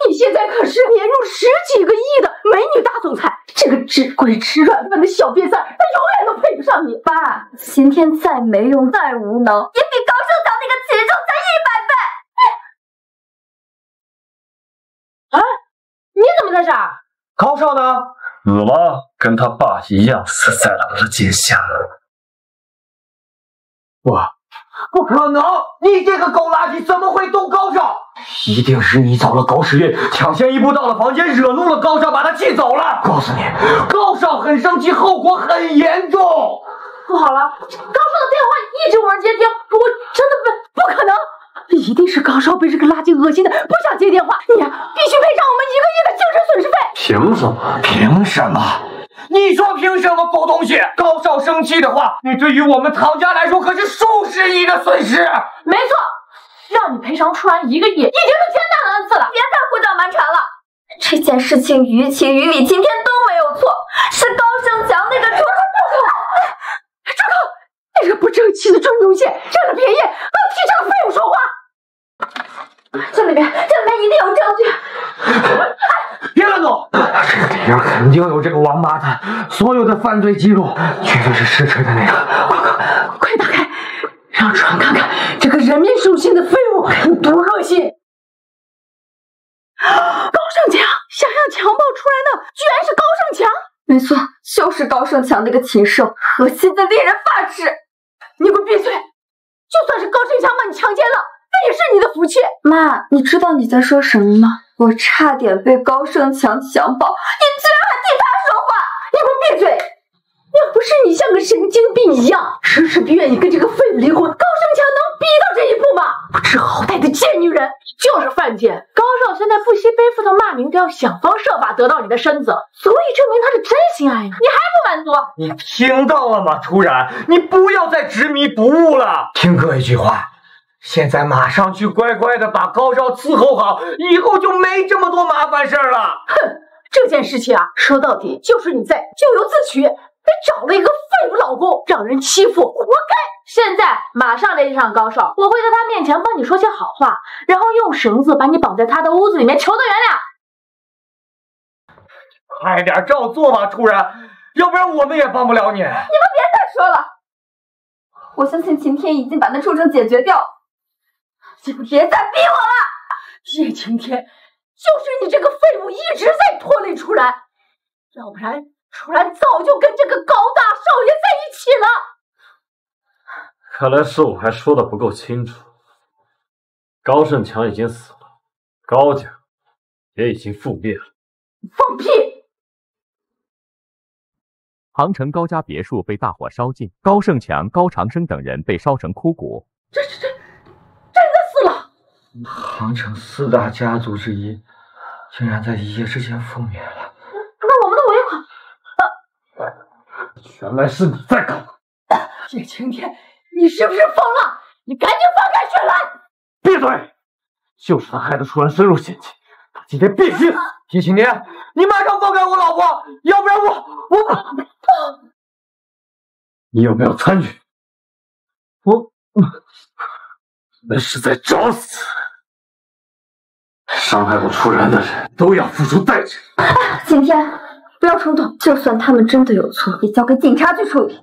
你现在可是年入10几个亿的美女大总裁，这个只会吃软饭的小瘪三，他永远都配不上你。爸，晴天再没用，再无能，也比高盛强那个禽兽才100倍。哎，你怎么在这儿？高盛呢？死了，跟他爸一样死在了我的剑下。我。 不可能！你这个狗垃圾怎么会动高少？一定是你找了狗屎运，抢先一步到了房间，惹怒了高少，把他气走了。告诉你，高少很生气，后果很严重。不好了，高少的电话一直无人接听，我真的不可能，一定是高少被这个垃圾恶心的，不想接电话。你必须赔偿我们1个亿的精神损失费。凭什么？凭什么？你说凭什么？狗东西！高少生气的话，你对于我们唐家来说可是数十亿的损失。没错，让你赔偿出来1个亿，已经是天大的恩赐了。别再胡搅蛮缠了。这件事情于情于理，今天都没有错，是高胜祥那个畜生。住口！那个不争气的春中介占了便宜，帮替账费用说话。 这里面一定有证据！别乱动！这里面肯定有这个王八蛋所有的犯罪记录，绝对是实锤的那个。快打开，让船看看这个人面兽心的废物有多恶心！高胜强想要强暴出来的，居然是高胜强！没错，就是高胜强那个禽兽，恶心的令人发指！你给我闭嘴！就算是高胜强把你强奸了。 那也是你的福气，妈，你知道你在说什么吗？我差点被高胜强强暴，你居然还替他说话！你给我闭嘴！要不是你像个神经病一样，迟迟不愿意跟这个废物离婚，高胜强能逼到这一步吗？不知好歹的贱女人，就是犯贱！高少现在不惜背负的骂名，都要想方设法得到你的身子，足以证明他是真心爱你。你还不满足？你听到了吗？突然，你不要再执迷不悟了。听哥一句话。 现在马上去乖乖的把高少伺候好，以后就没这么多麻烦事儿了。哼，这件事情啊，说到底就是你在咎由自取，你找了一个废物老公，让人欺负，活该。现在马上联系上高少，我会在他面前帮你说些好话，然后用绳子把你绑在他的屋子里面，求他原谅。快点照做吧，突然，要不然我们也帮不了你。你们别再说了，我相信秦天已经把那畜生解决掉。 你们别再逼我了！叶晴天，就是你这个废物一直在拖累楚然，要不然楚然早就跟这个高大少爷在一起了。看来是我还说的不够清楚。高胜强已经死了，高家也已经覆灭了。放屁！杭城高家别墅被大火烧尽，高胜强、高长生等人被烧成枯骨。这。 杭城4大家族之一，竟然在一夜之间覆灭了。那我们的尾款……原来是你在搞！叶青天，你是不是疯了？你赶紧放开雪兰！闭嘴！就是他害得楚然深入险境，他今天必须……叶青天，你马上放开我老婆，要不然我……你有没有参与？那是在找死！伤害过楚然的人都要付出代价。今天不要冲动，就算他们真的有错，也交给警察去处理。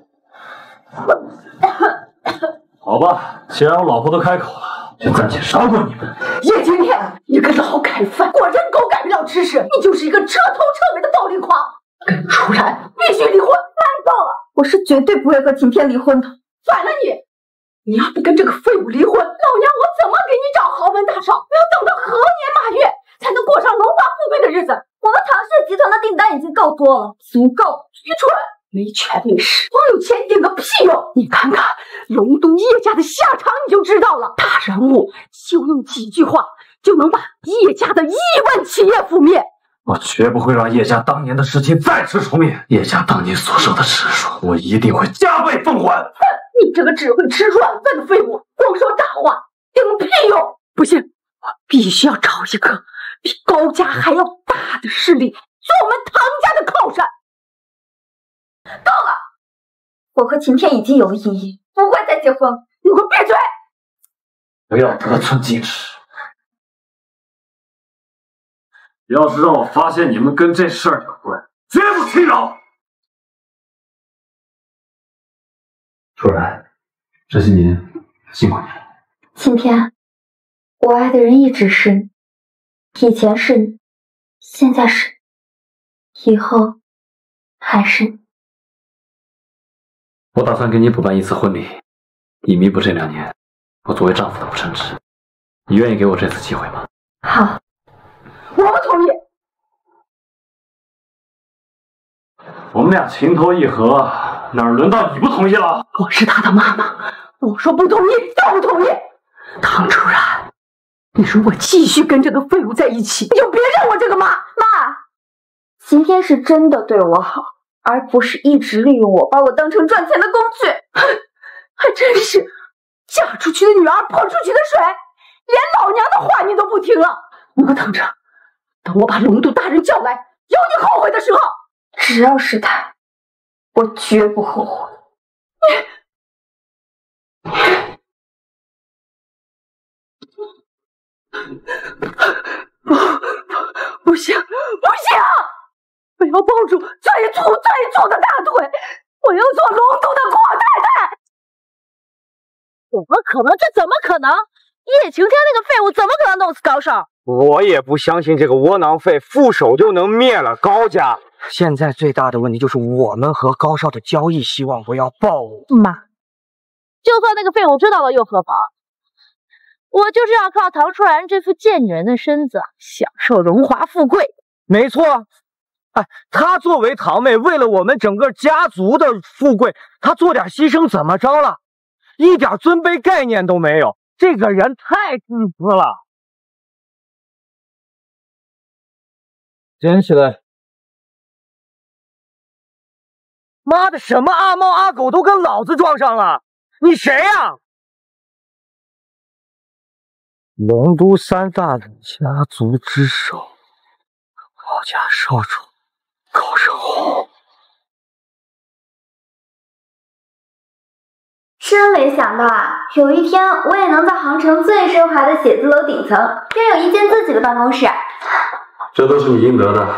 好吧，既然我老婆都开口了，就暂且饶过你们。叶青天，你个老凯犯，果然狗改不了吃屎，你就是一个彻头彻尾的暴力狂。跟楚然必须离婚，那你够了！我是绝对不会和晴天离婚的。反了你！ 你要不跟这个废物离婚，老娘我怎么给你找豪门大少？我要等到猴年马月才能过上荣华富贵的日子。我们唐氏集团的订单已经够多了，足够愚蠢，没权没势，光有钱顶个屁用！你看看龙都叶家的下场，你就知道了。大人物就用几句话就能把叶家的亿万企业覆灭。我绝不会让叶家当年的事情再次重演。叶家当年所受的耻辱，我一定会加倍奉还。哼！ 你这个只会吃软饭的废物，光说大话顶屁用！不信，我必须要找一个比高家还要大的势力做我们唐家的靠山。够了！我和秦天已经有了阴影，不会再结婚。你给我闭嘴！不要得寸进尺！要是让我发现你们跟这事儿有关，绝不轻饶！ 楚然，这些年辛苦你了。今天，我爱的人一直是你，以前是你，现在是你，以后还是你。我打算给你补办一次婚礼，以弥补这2年我作为丈夫的不称职。你愿意给我这次机会吗？好，我不同意。我们俩情投意合。 哪轮到你不同意了？我是他的妈妈，我说不同意就不同意。唐楚然，你如果继续跟这个废物在一起，你就别认我这个妈。妈，刑天是真的对我好，而不是一直利用我，把我当成赚钱的工具。还真是嫁出去的女儿泼出去的水，连老娘的话你都不听了。你给我等着，等我把龙都大人叫来，有你后悔的时候。只要是他，我绝不后悔。不行，不行！我要抱住最粗的大腿，我要做龙族的阔太太！怎么可能？叶晴天那个废物怎么可能弄死高手？我也不相信这个窝囊废副手就能灭了高家。现在最大的问题就是我们和高少的交易，希望不要暴露。妈，就算那个废物知道了又何妨？我就是要靠唐初然这副贱女人的身子，享受荣华富贵。没错，哎，她作为堂妹，为了我们整个家族的富贵，她做点牺牲怎么着了？一点尊卑概念都没有，这个人太自私了。捡起来！妈的，什么阿猫阿狗都跟老子撞上了！你谁呀？龙都三大家族之首，高家少主高胜宏。真没想到啊，有一天我也能在杭城最奢华的写字楼顶层拥有一间自己的办公室。这都是你应得的，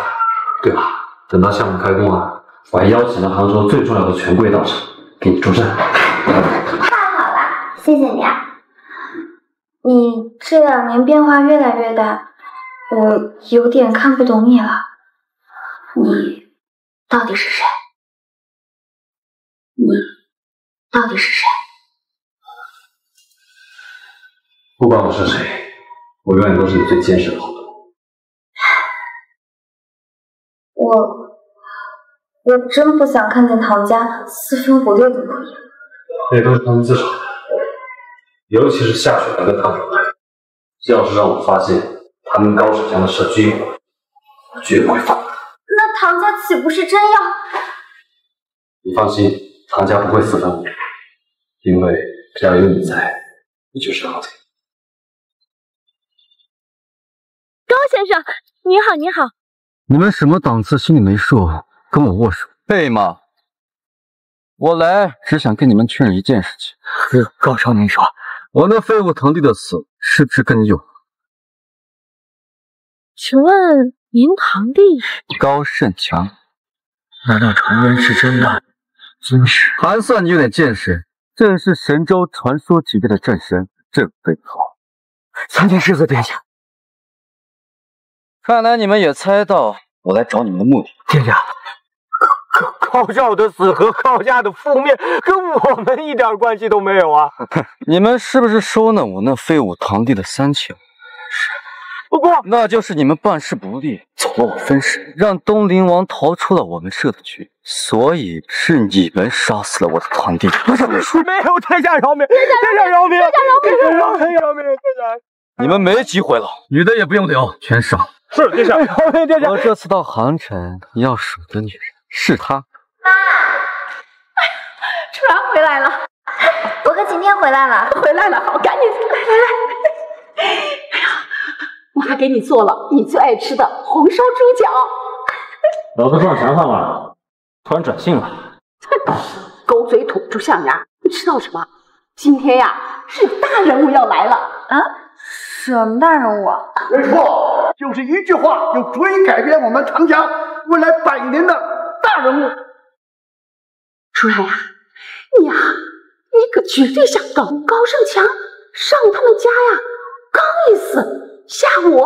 对吧？等到项目开工啊，我还邀请了杭州最重要的权贵到场给你助阵。太好了，谢谢你啊！你这两年变化越来越大，我有点看不懂你了。你到底是谁？你到底是谁？不管我是谁，我永远都是你最坚实的后盾。我真不想看见唐家四分五裂的模样。那都是他们自找的。尤其是夏雪兰跟唐主任，要是让我发现他们高手家的社区，我绝不会放过。那唐家岂不是真要？你放心，唐家不会四分五裂，因为只要有你在，你就是好的。高先生，你好，你好。你们什么档次心里没数，跟我握手？对吗？我来只想跟你们确认一件事情。高少您说。我那废物堂弟的死是不是跟你有关？请问您堂弟是高慎强？难道传闻是真的？真是还算你有点见识。朕是神州传说级别的战神，朕被迫参见世子殿下。看来你们也猜到我来找你们的目的。殿下，高少的死和高家的覆灭跟我们一点关系都没有啊！你们是不是收了我那废物堂弟的三千？是，不过那就是你们办事不力，走了我分身，让东陵王逃出了我们社区，所以是你们杀死了我的堂弟。没有，天下饶命！天下饶命！天下饶命！天下饶命！你们没机会了，女的也不用留，全杀。是，殿下，殿下。我这次到杭城要数的女人是她。妈，突然回来了，我和晴天回来了，我赶紧来。哎呀，我还给你做了你最爱吃的红烧猪脚。老子撞墙上了，突然转性了。狗嘴吐出象牙，你知道什么？今天呀，是有大人物要来了啊！什么大人物啊？没错，就是一句话，就足以改变我们唐家未来100年的大人物。初然呀，你可绝对想搞高胜强，上他们家呀！刚一死，下午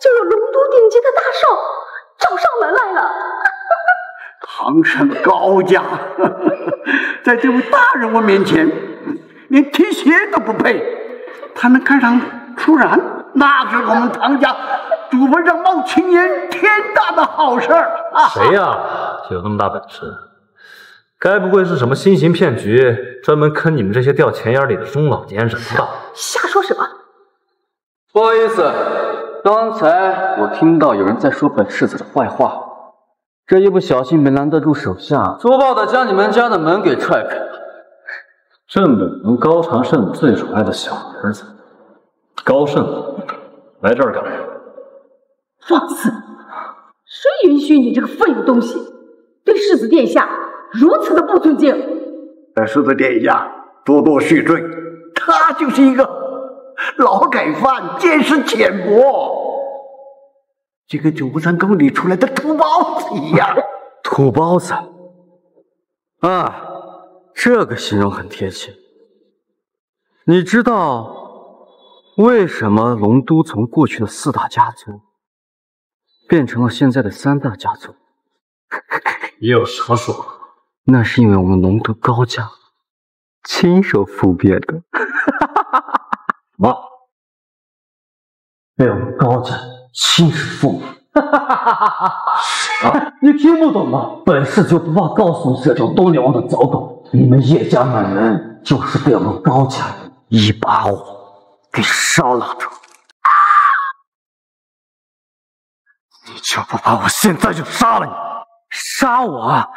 就有龙都顶级的大兽找上门来了。唐山高家，在这位大人物面前，连提鞋都不配。他能看上初然，那是我们唐家祖坟上冒青烟天大的好事儿。谁呀、啊？有那么大本事？该不会是什么新型骗局，专门坑你们这些掉钱眼里的中老年人吧？瞎说什么！不好意思，刚才我听到有人在说本世子的坏话，这一不小心没拦得住手下，粗暴的将你们家的门给踹开了。镇北门高长胜最宠爱的小儿子高胜，来这儿干嘛？放肆！谁允许你这个废物东西对世子殿下如此的不尊敬？世子殿下多多续罪，他就是一个劳改犯，见识浅薄。 就跟953沟里出来的土包子一样，土包子啊，这个形容很贴切。你知道为什么龙都从过去的4大家族变成了现在的3大家族？你有什么说法？那是因为我们龙都高家亲手覆灭的。妈，被我们高家。 亲父，你听不懂吗？本市就不怕告诉你这种东梁王的走狗，你们叶家满人就是被我们高家一把火给烧了的。你就不怕我现在就杀了你？杀我？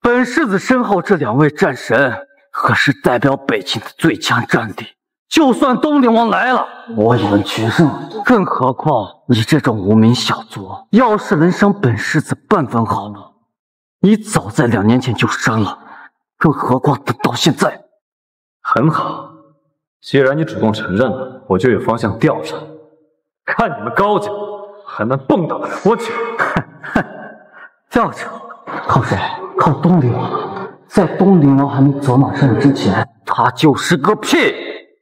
本世子身后这2位战神可是代表北境的最强战力。 就算东陵王来了，我也能全胜。更何况你这种无名小卒，要是能伤本世子半分毫厘，你早在2年前就伤了。更何况等到现在，很好。既然你主动承认了，我就有方向调查，看你们高家还能蹦跶得了多久。调查靠谁？靠东陵王。在东陵王还没走马上任之前，他就是个屁。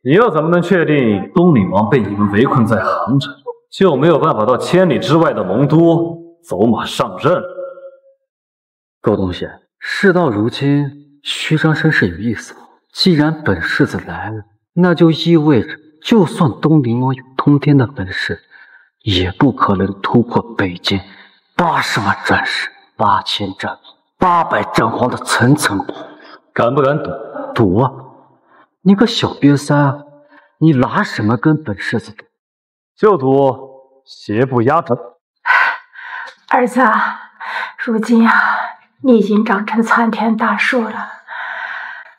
你又怎么能确定东陵王被你们围困在杭城，就没有办法到千里之外的龙都走马上任？狗东西，事到如今，虚张声势有意思吗？既然本世子来了，那就意味着，就算东陵王有通天的本事，也不可能突破北境80万战士、8000战马、800战皇的层层保护。敢不敢赌？赌啊！ 你个小瘪三，你拿什么跟本世子赌？就赌邪不压正。儿子，如今呀、啊，你已经长成参天大树了，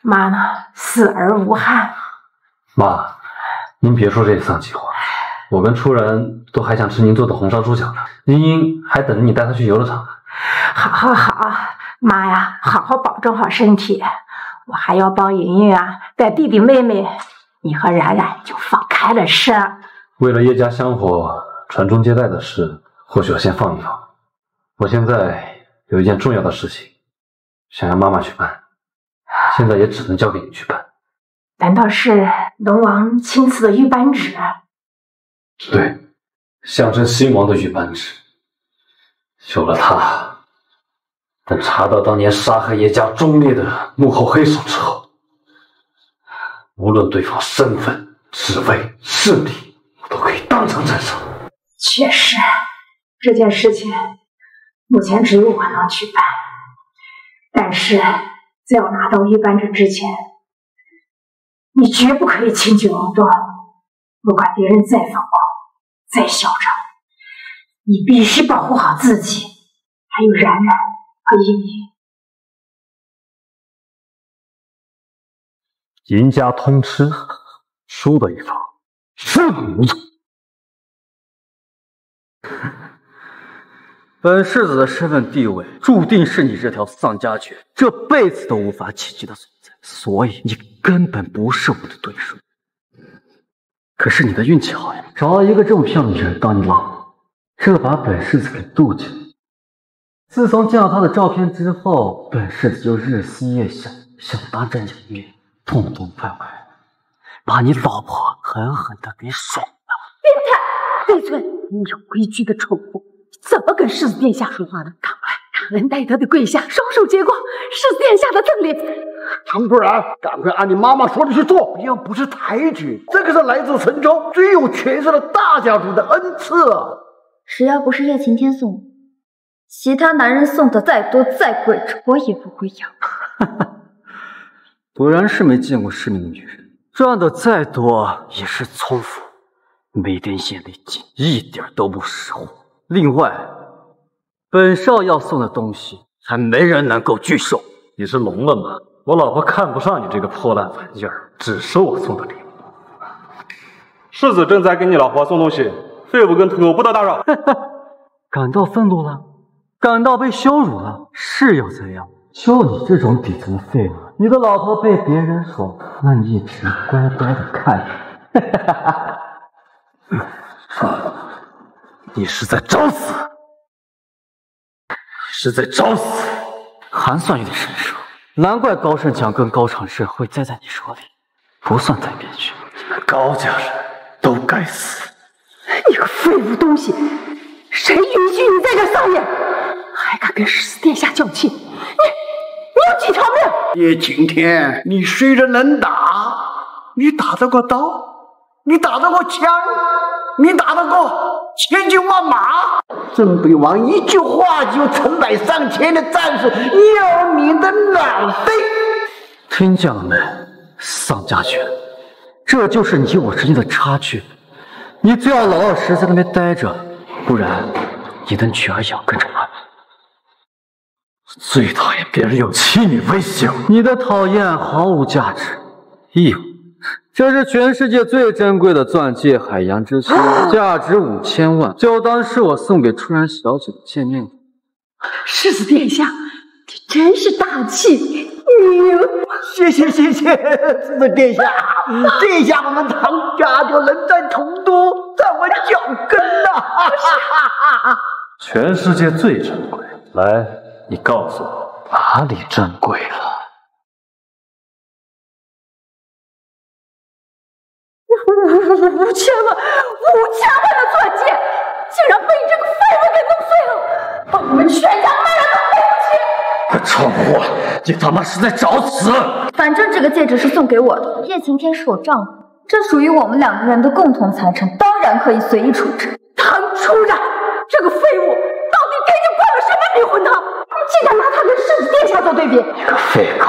妈呢，死而无憾。妈，您别说这些丧气话，我跟初然都还想吃您做的红烧猪脚呢，茵茵还等着你带她去游乐场呢。好好好，妈呀，好好保重好身体。 我还要帮莹莹啊，带弟弟妹妹，你和冉冉就放开了吃。为了叶家香火，传宗接代的事，或许要先放一放。我现在有一件重要的事情，想让妈妈去办，现在也只能交给你去办。难道是龙王亲赐的玉扳指？对，象征新王的玉扳指。有了它。 等查到当年杀害叶家忠烈的幕后黑手之后，无论对方身份、职位、势力，我都可以当场斩首。确实，这件事情目前只有我能去办，但是在我拿到玉扳指之前，你绝不可以轻举妄动。不管别人再疯狂、再嚣张，你必须保护好自己，还有冉冉。 赢家通吃，输的一方是奴才。本世子的身份地位，注定是你这条丧家犬这辈子都无法企及的存在，所以你根本不是我的对手。可是你的运气好呀，找到一个这么漂亮的人当你老婆，这把本世子给妒忌了。 自从见到他的照片之后，本世子就日思夜想，想当真演员，痛痛快快把你老婆狠狠的给甩了！变态！闭嘴！你有规矩的宠物，怎么跟世子殿下说话呢？赶快感恩戴德的跪下，双手接过世子殿下的赠礼。程夫人，赶快按你妈妈说的去做，要不是抬举，这可是来自神州最有权势的大家族的恩赐啊！只要不是叶擎天送。 其他男人送的再多再贵重，我也不会要。果然是没见过世面的女人，赚的再多也是葱腐，每天眼里紧，一点都不识货。另外，本少要送的东西，还没人能够拒收。你是聋了吗？我老婆看不上你这个破烂玩意儿，只收我送的礼物。世子正在给你老婆送东西，废物跟土狗不得打扰。感到愤怒了，感到被羞辱了，是又怎样？就你这种底层废物，你的老婆被别人爽，那你一直乖乖的看着。你是在找死！ 是在找死，还算有点身手，难怪高胜强跟高长志会栽在你手里，不算太憋屈。你们高家人都该死！你个废物东西，谁允许你在这撒野？还敢跟世子殿下较劲？你有几条命？叶晴天，你虽然能打，你打得过刀？你打得过枪？你打得过？ 千军万马，镇北王一句话就成百上千的战士要你的脑袋。听见了没，丧家犬？这就是你我之间的差距。你最好老老实实在那边待着，不然你的女儿也要跟着来。最讨厌别人用妻女威胁我。你的讨厌毫无价值，义务。 这是全世界最珍贵的钻戒，海洋之心，价值5000万，就当是我送给初然小姐的见面礼。世子殿下，你真是大气，牛！谢谢，世子殿下，这下我们唐家就能在成都站稳脚跟了。全世界最珍贵，来，你告诉我哪里珍贵了？ 5000万的钻戒，竟然被你这个废物给弄碎了，把我们全家卖了都赔不起！快闯祸！你他妈是在找死！反正这个戒指是送给我的，叶晴天是我丈夫，这属于我们两个人的共同财产，当然可以随意处置。唐初然，这个废物到底给你灌了什么迷魂汤？你竟然拿他跟世子殿下做对比！你个废狗，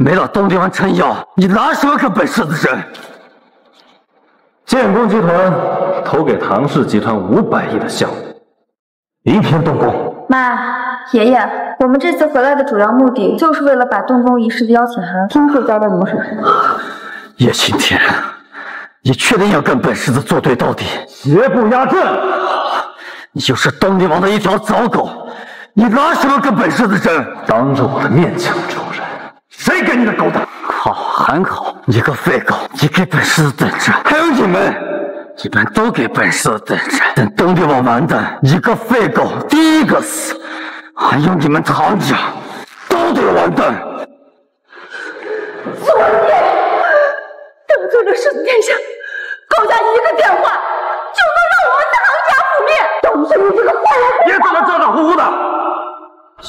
没到东帝王撑腰，你拿什么跟本世子争？ 建工集团投给唐氏集团500亿的项目，一天动工。妈，爷爷，我们这次回来的主要目的就是为了把动工仪式的邀请函亲自交到你们手上。叶青天，你确定要跟本世子作对到底？邪不压正，你就是东帝王的一条走狗，你拿什么跟本世子争？当着我的面抢仇人，谁给你的狗胆？ 好，还好，你个废狗！你给本世子等着，还有你们都给本世子等着，等东帝王完蛋，你个废狗第一个死，还有你们唐家都得完蛋！作孽，得罪了世子殿下，高家一个电话就能让我们唐家覆灭，都是你这个坏人！别在那咋咋呼呼的，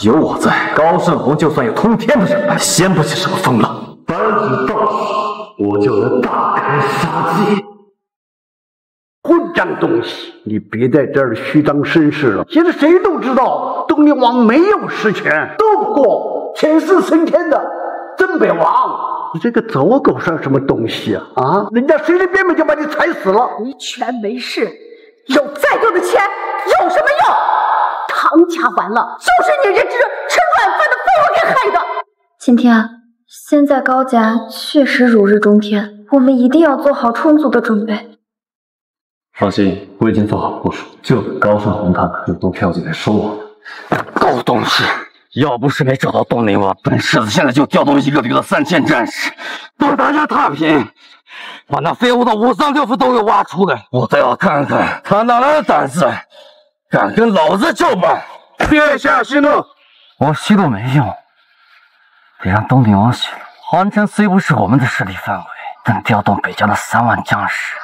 有我在，高胜宏就算有通天的人脉，掀不起什么风浪。 扳指到此，我就能大开杀戒。混账东西，你别在这儿虚张声势了。现在谁都知道，东帝王没有实权，斗不过前世升天的镇北王。你这个走狗算什么东西啊？啊，人家随随便便就把你踩死了。没权没势，有再多的钱有什么用？唐家完了，就是你这只吃软饭的废物给害的。今天。 现在高家确实如日中天，我们一定要做好充足的准备。放心，我已经做好部署，就等高胜宏他们主动跳进来收我。狗东西，要不是没找到东陵王，本世子现在就调动一个旅的3000战士，帮大家踏平，把那废物的5脏6腑都给挖出来。我倒要看看他哪来的胆子，敢跟老子叫板！殿下息怒，我息怒没用。 得让东陵王息怒。杭城虽不是我们的势力范围，但调动北疆的3万将士，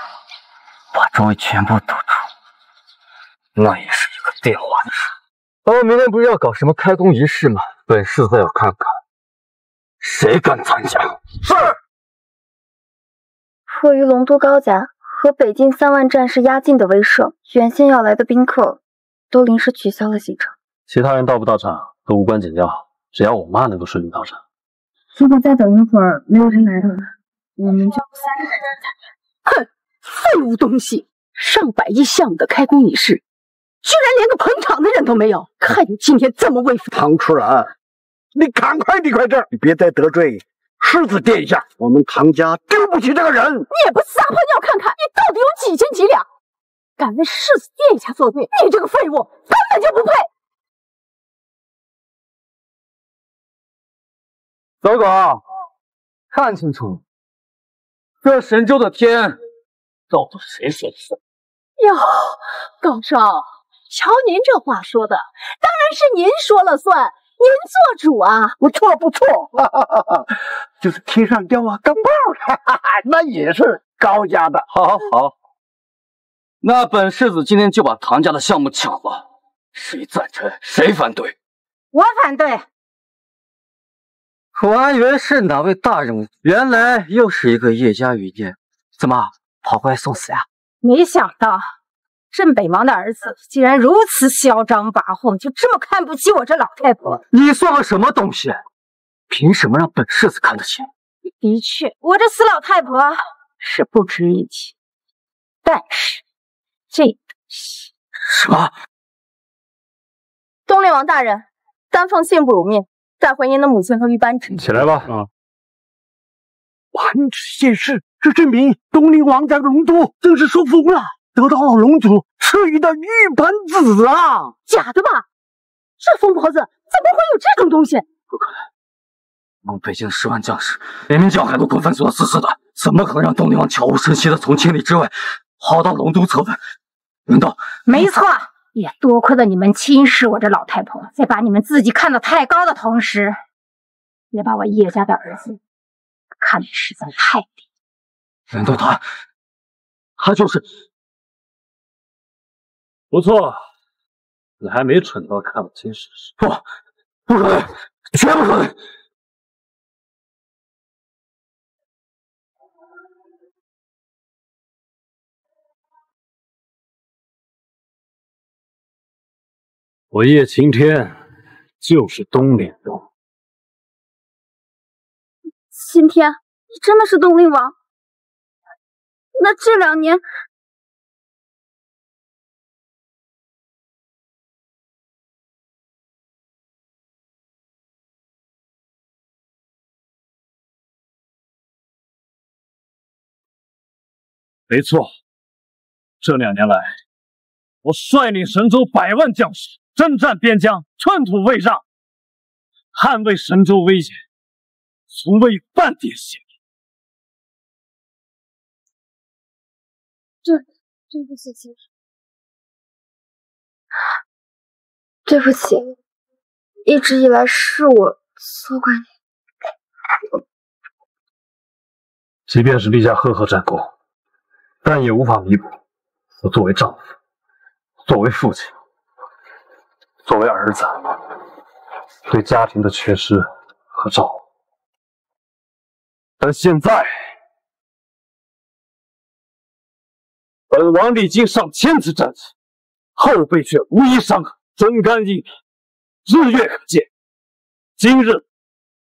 把周围全部堵住，那也是一个电话的事。明天不是要搞什么开工仪式吗？本世子要看看谁敢参加。是。迫于龙都高家和北境3万战士压境的威慑，原先要来的宾客都临时取消了行程。其他人到不到场都无关紧要。 只要我妈能够顺利到场，如果再等一会儿没有人来的话，我们就3个人再见。哼，废物东西！上百亿项目的开工仪式，居然连个捧场的人都没有，看你今天怎么为父！唐初然，你赶快离开这儿，你别再得罪世子殿下，我们唐家丢不起这个人。你也不撒泡尿看看，你到底有几斤几两？敢为世子殿下作对，你这个废物根本就不配！走狗，看清楚，这神州的天到底谁说的算？哟，狗少。 瞧您这话说的，当然是您说了算，您做主啊！我错不错？就是天上掉啊，钢镚那也是高家的。好，那本世子今天就把唐家的项目抢了，谁赞成谁反对？我反对。楚安元是哪位大人物？原来又是一个叶家余孽，怎么跑过来送死呀？没想到。 镇北王的儿子竟然如此嚣张跋扈，就这么看不起我这老太婆！你算个什么东西？凭什么让本世子看得起？的确，我这死老太婆是不值一提。但是这东西……什么？东陵王大人，丹凤幸不辱命，带回您的母亲和玉扳指。起来吧！啊！扳指现世，这证明东陵王在龙都正式收服了。 得到了龙族赐予的玉盘子啊！假的吧？这疯婆子怎么会有这种东西？不可能！我们北京10万将士，连名叫喊都滚粉碎得死死的，怎么可能让东陵王悄无声息的从千里之外跑到龙都侧门？难道？没错，也多亏了你们轻视我这老太婆，在把你们自己看得太高的同时，也把我叶家的儿子看得实在太低。难道他就是？ 不错，你还没蠢到看不清事实。不可能，绝不可能！我叶晴天就是东陵王。晴天，你真的是东陵王？那这2年…… 没错，这2年来，我率领神州100万将士征战边疆，寸土未让，捍卫神州威严，从未有半点懈怠。对不起，秦始皇，对不起，一直以来是我错怪你。即便是立下赫赫战功。 但也无法弥补我作为丈夫、作为父亲、作为儿子对家庭的缺失和照顾。但现在，本王历经上千次战争，后辈却无一伤痕，真干硬，日月可见。今日，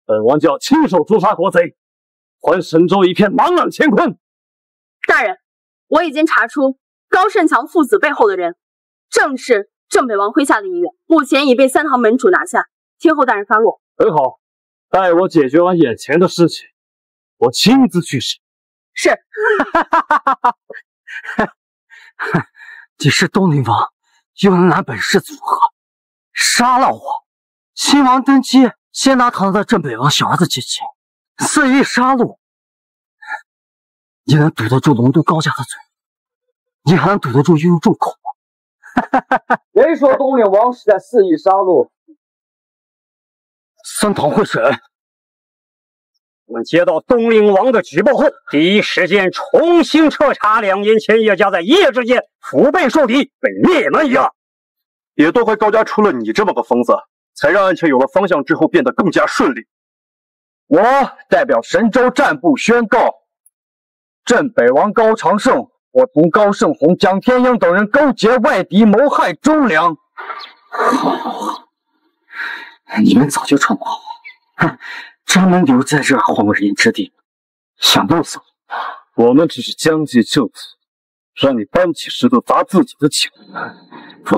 本王就要亲手诛杀国贼，还神州一片朗朗乾坤。大人。 我已经查出高慎强父子背后的人，正是镇北王麾下的一员，目前已被3堂门主拿下。听候大人发落。很好，待我解决完眼前的事情，我亲自去世。是。你是东陵王，又能拿本世子如何？杀了我，新王登基，先拿唐的镇北王小儿子结亲，肆意杀戮。 你能堵得住龙都高家的嘴？你还能堵得住悠悠众口吗？谁说东陵王是在肆意杀戮？3堂会审。我们接到东陵王的举报后，第一时间重新彻查2年前叶家在一夜之间腹背受敌，被灭门一案。也多亏高家出了你这么个疯子，才让案情有了方向，之后变得更加顺利。我代表神州战部宣告。 镇北王高长胜、我徒高胜洪、蒋天英等人勾结外敌，谋害忠良。好，你们早就串不好，哼，专门留在这儿混我人之地，想弄死我？我们只是将计就计，让你搬起石头砸自己的脚。不，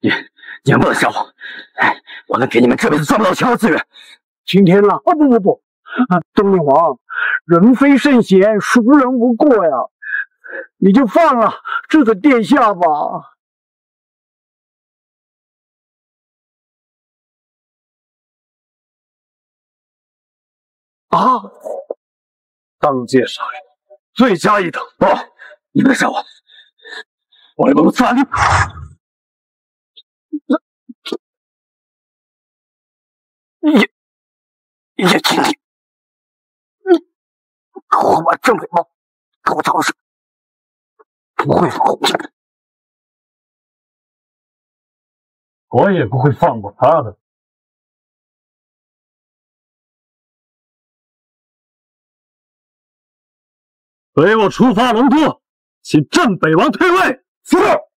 也莫笑我，哎，我能给你们这辈子赚不到钱的资源。今天了啊，不，啊，东陵王，人非圣贤，孰人无过呀？你就放了这个殿下吧。啊！当街杀人，罪加一等。不，你们杀我，我要杀你！ 叶青青，你活把郑美貌给我找死，不会放过你的，我也不会放过他的。随我出发龙都，请郑北王退位。是。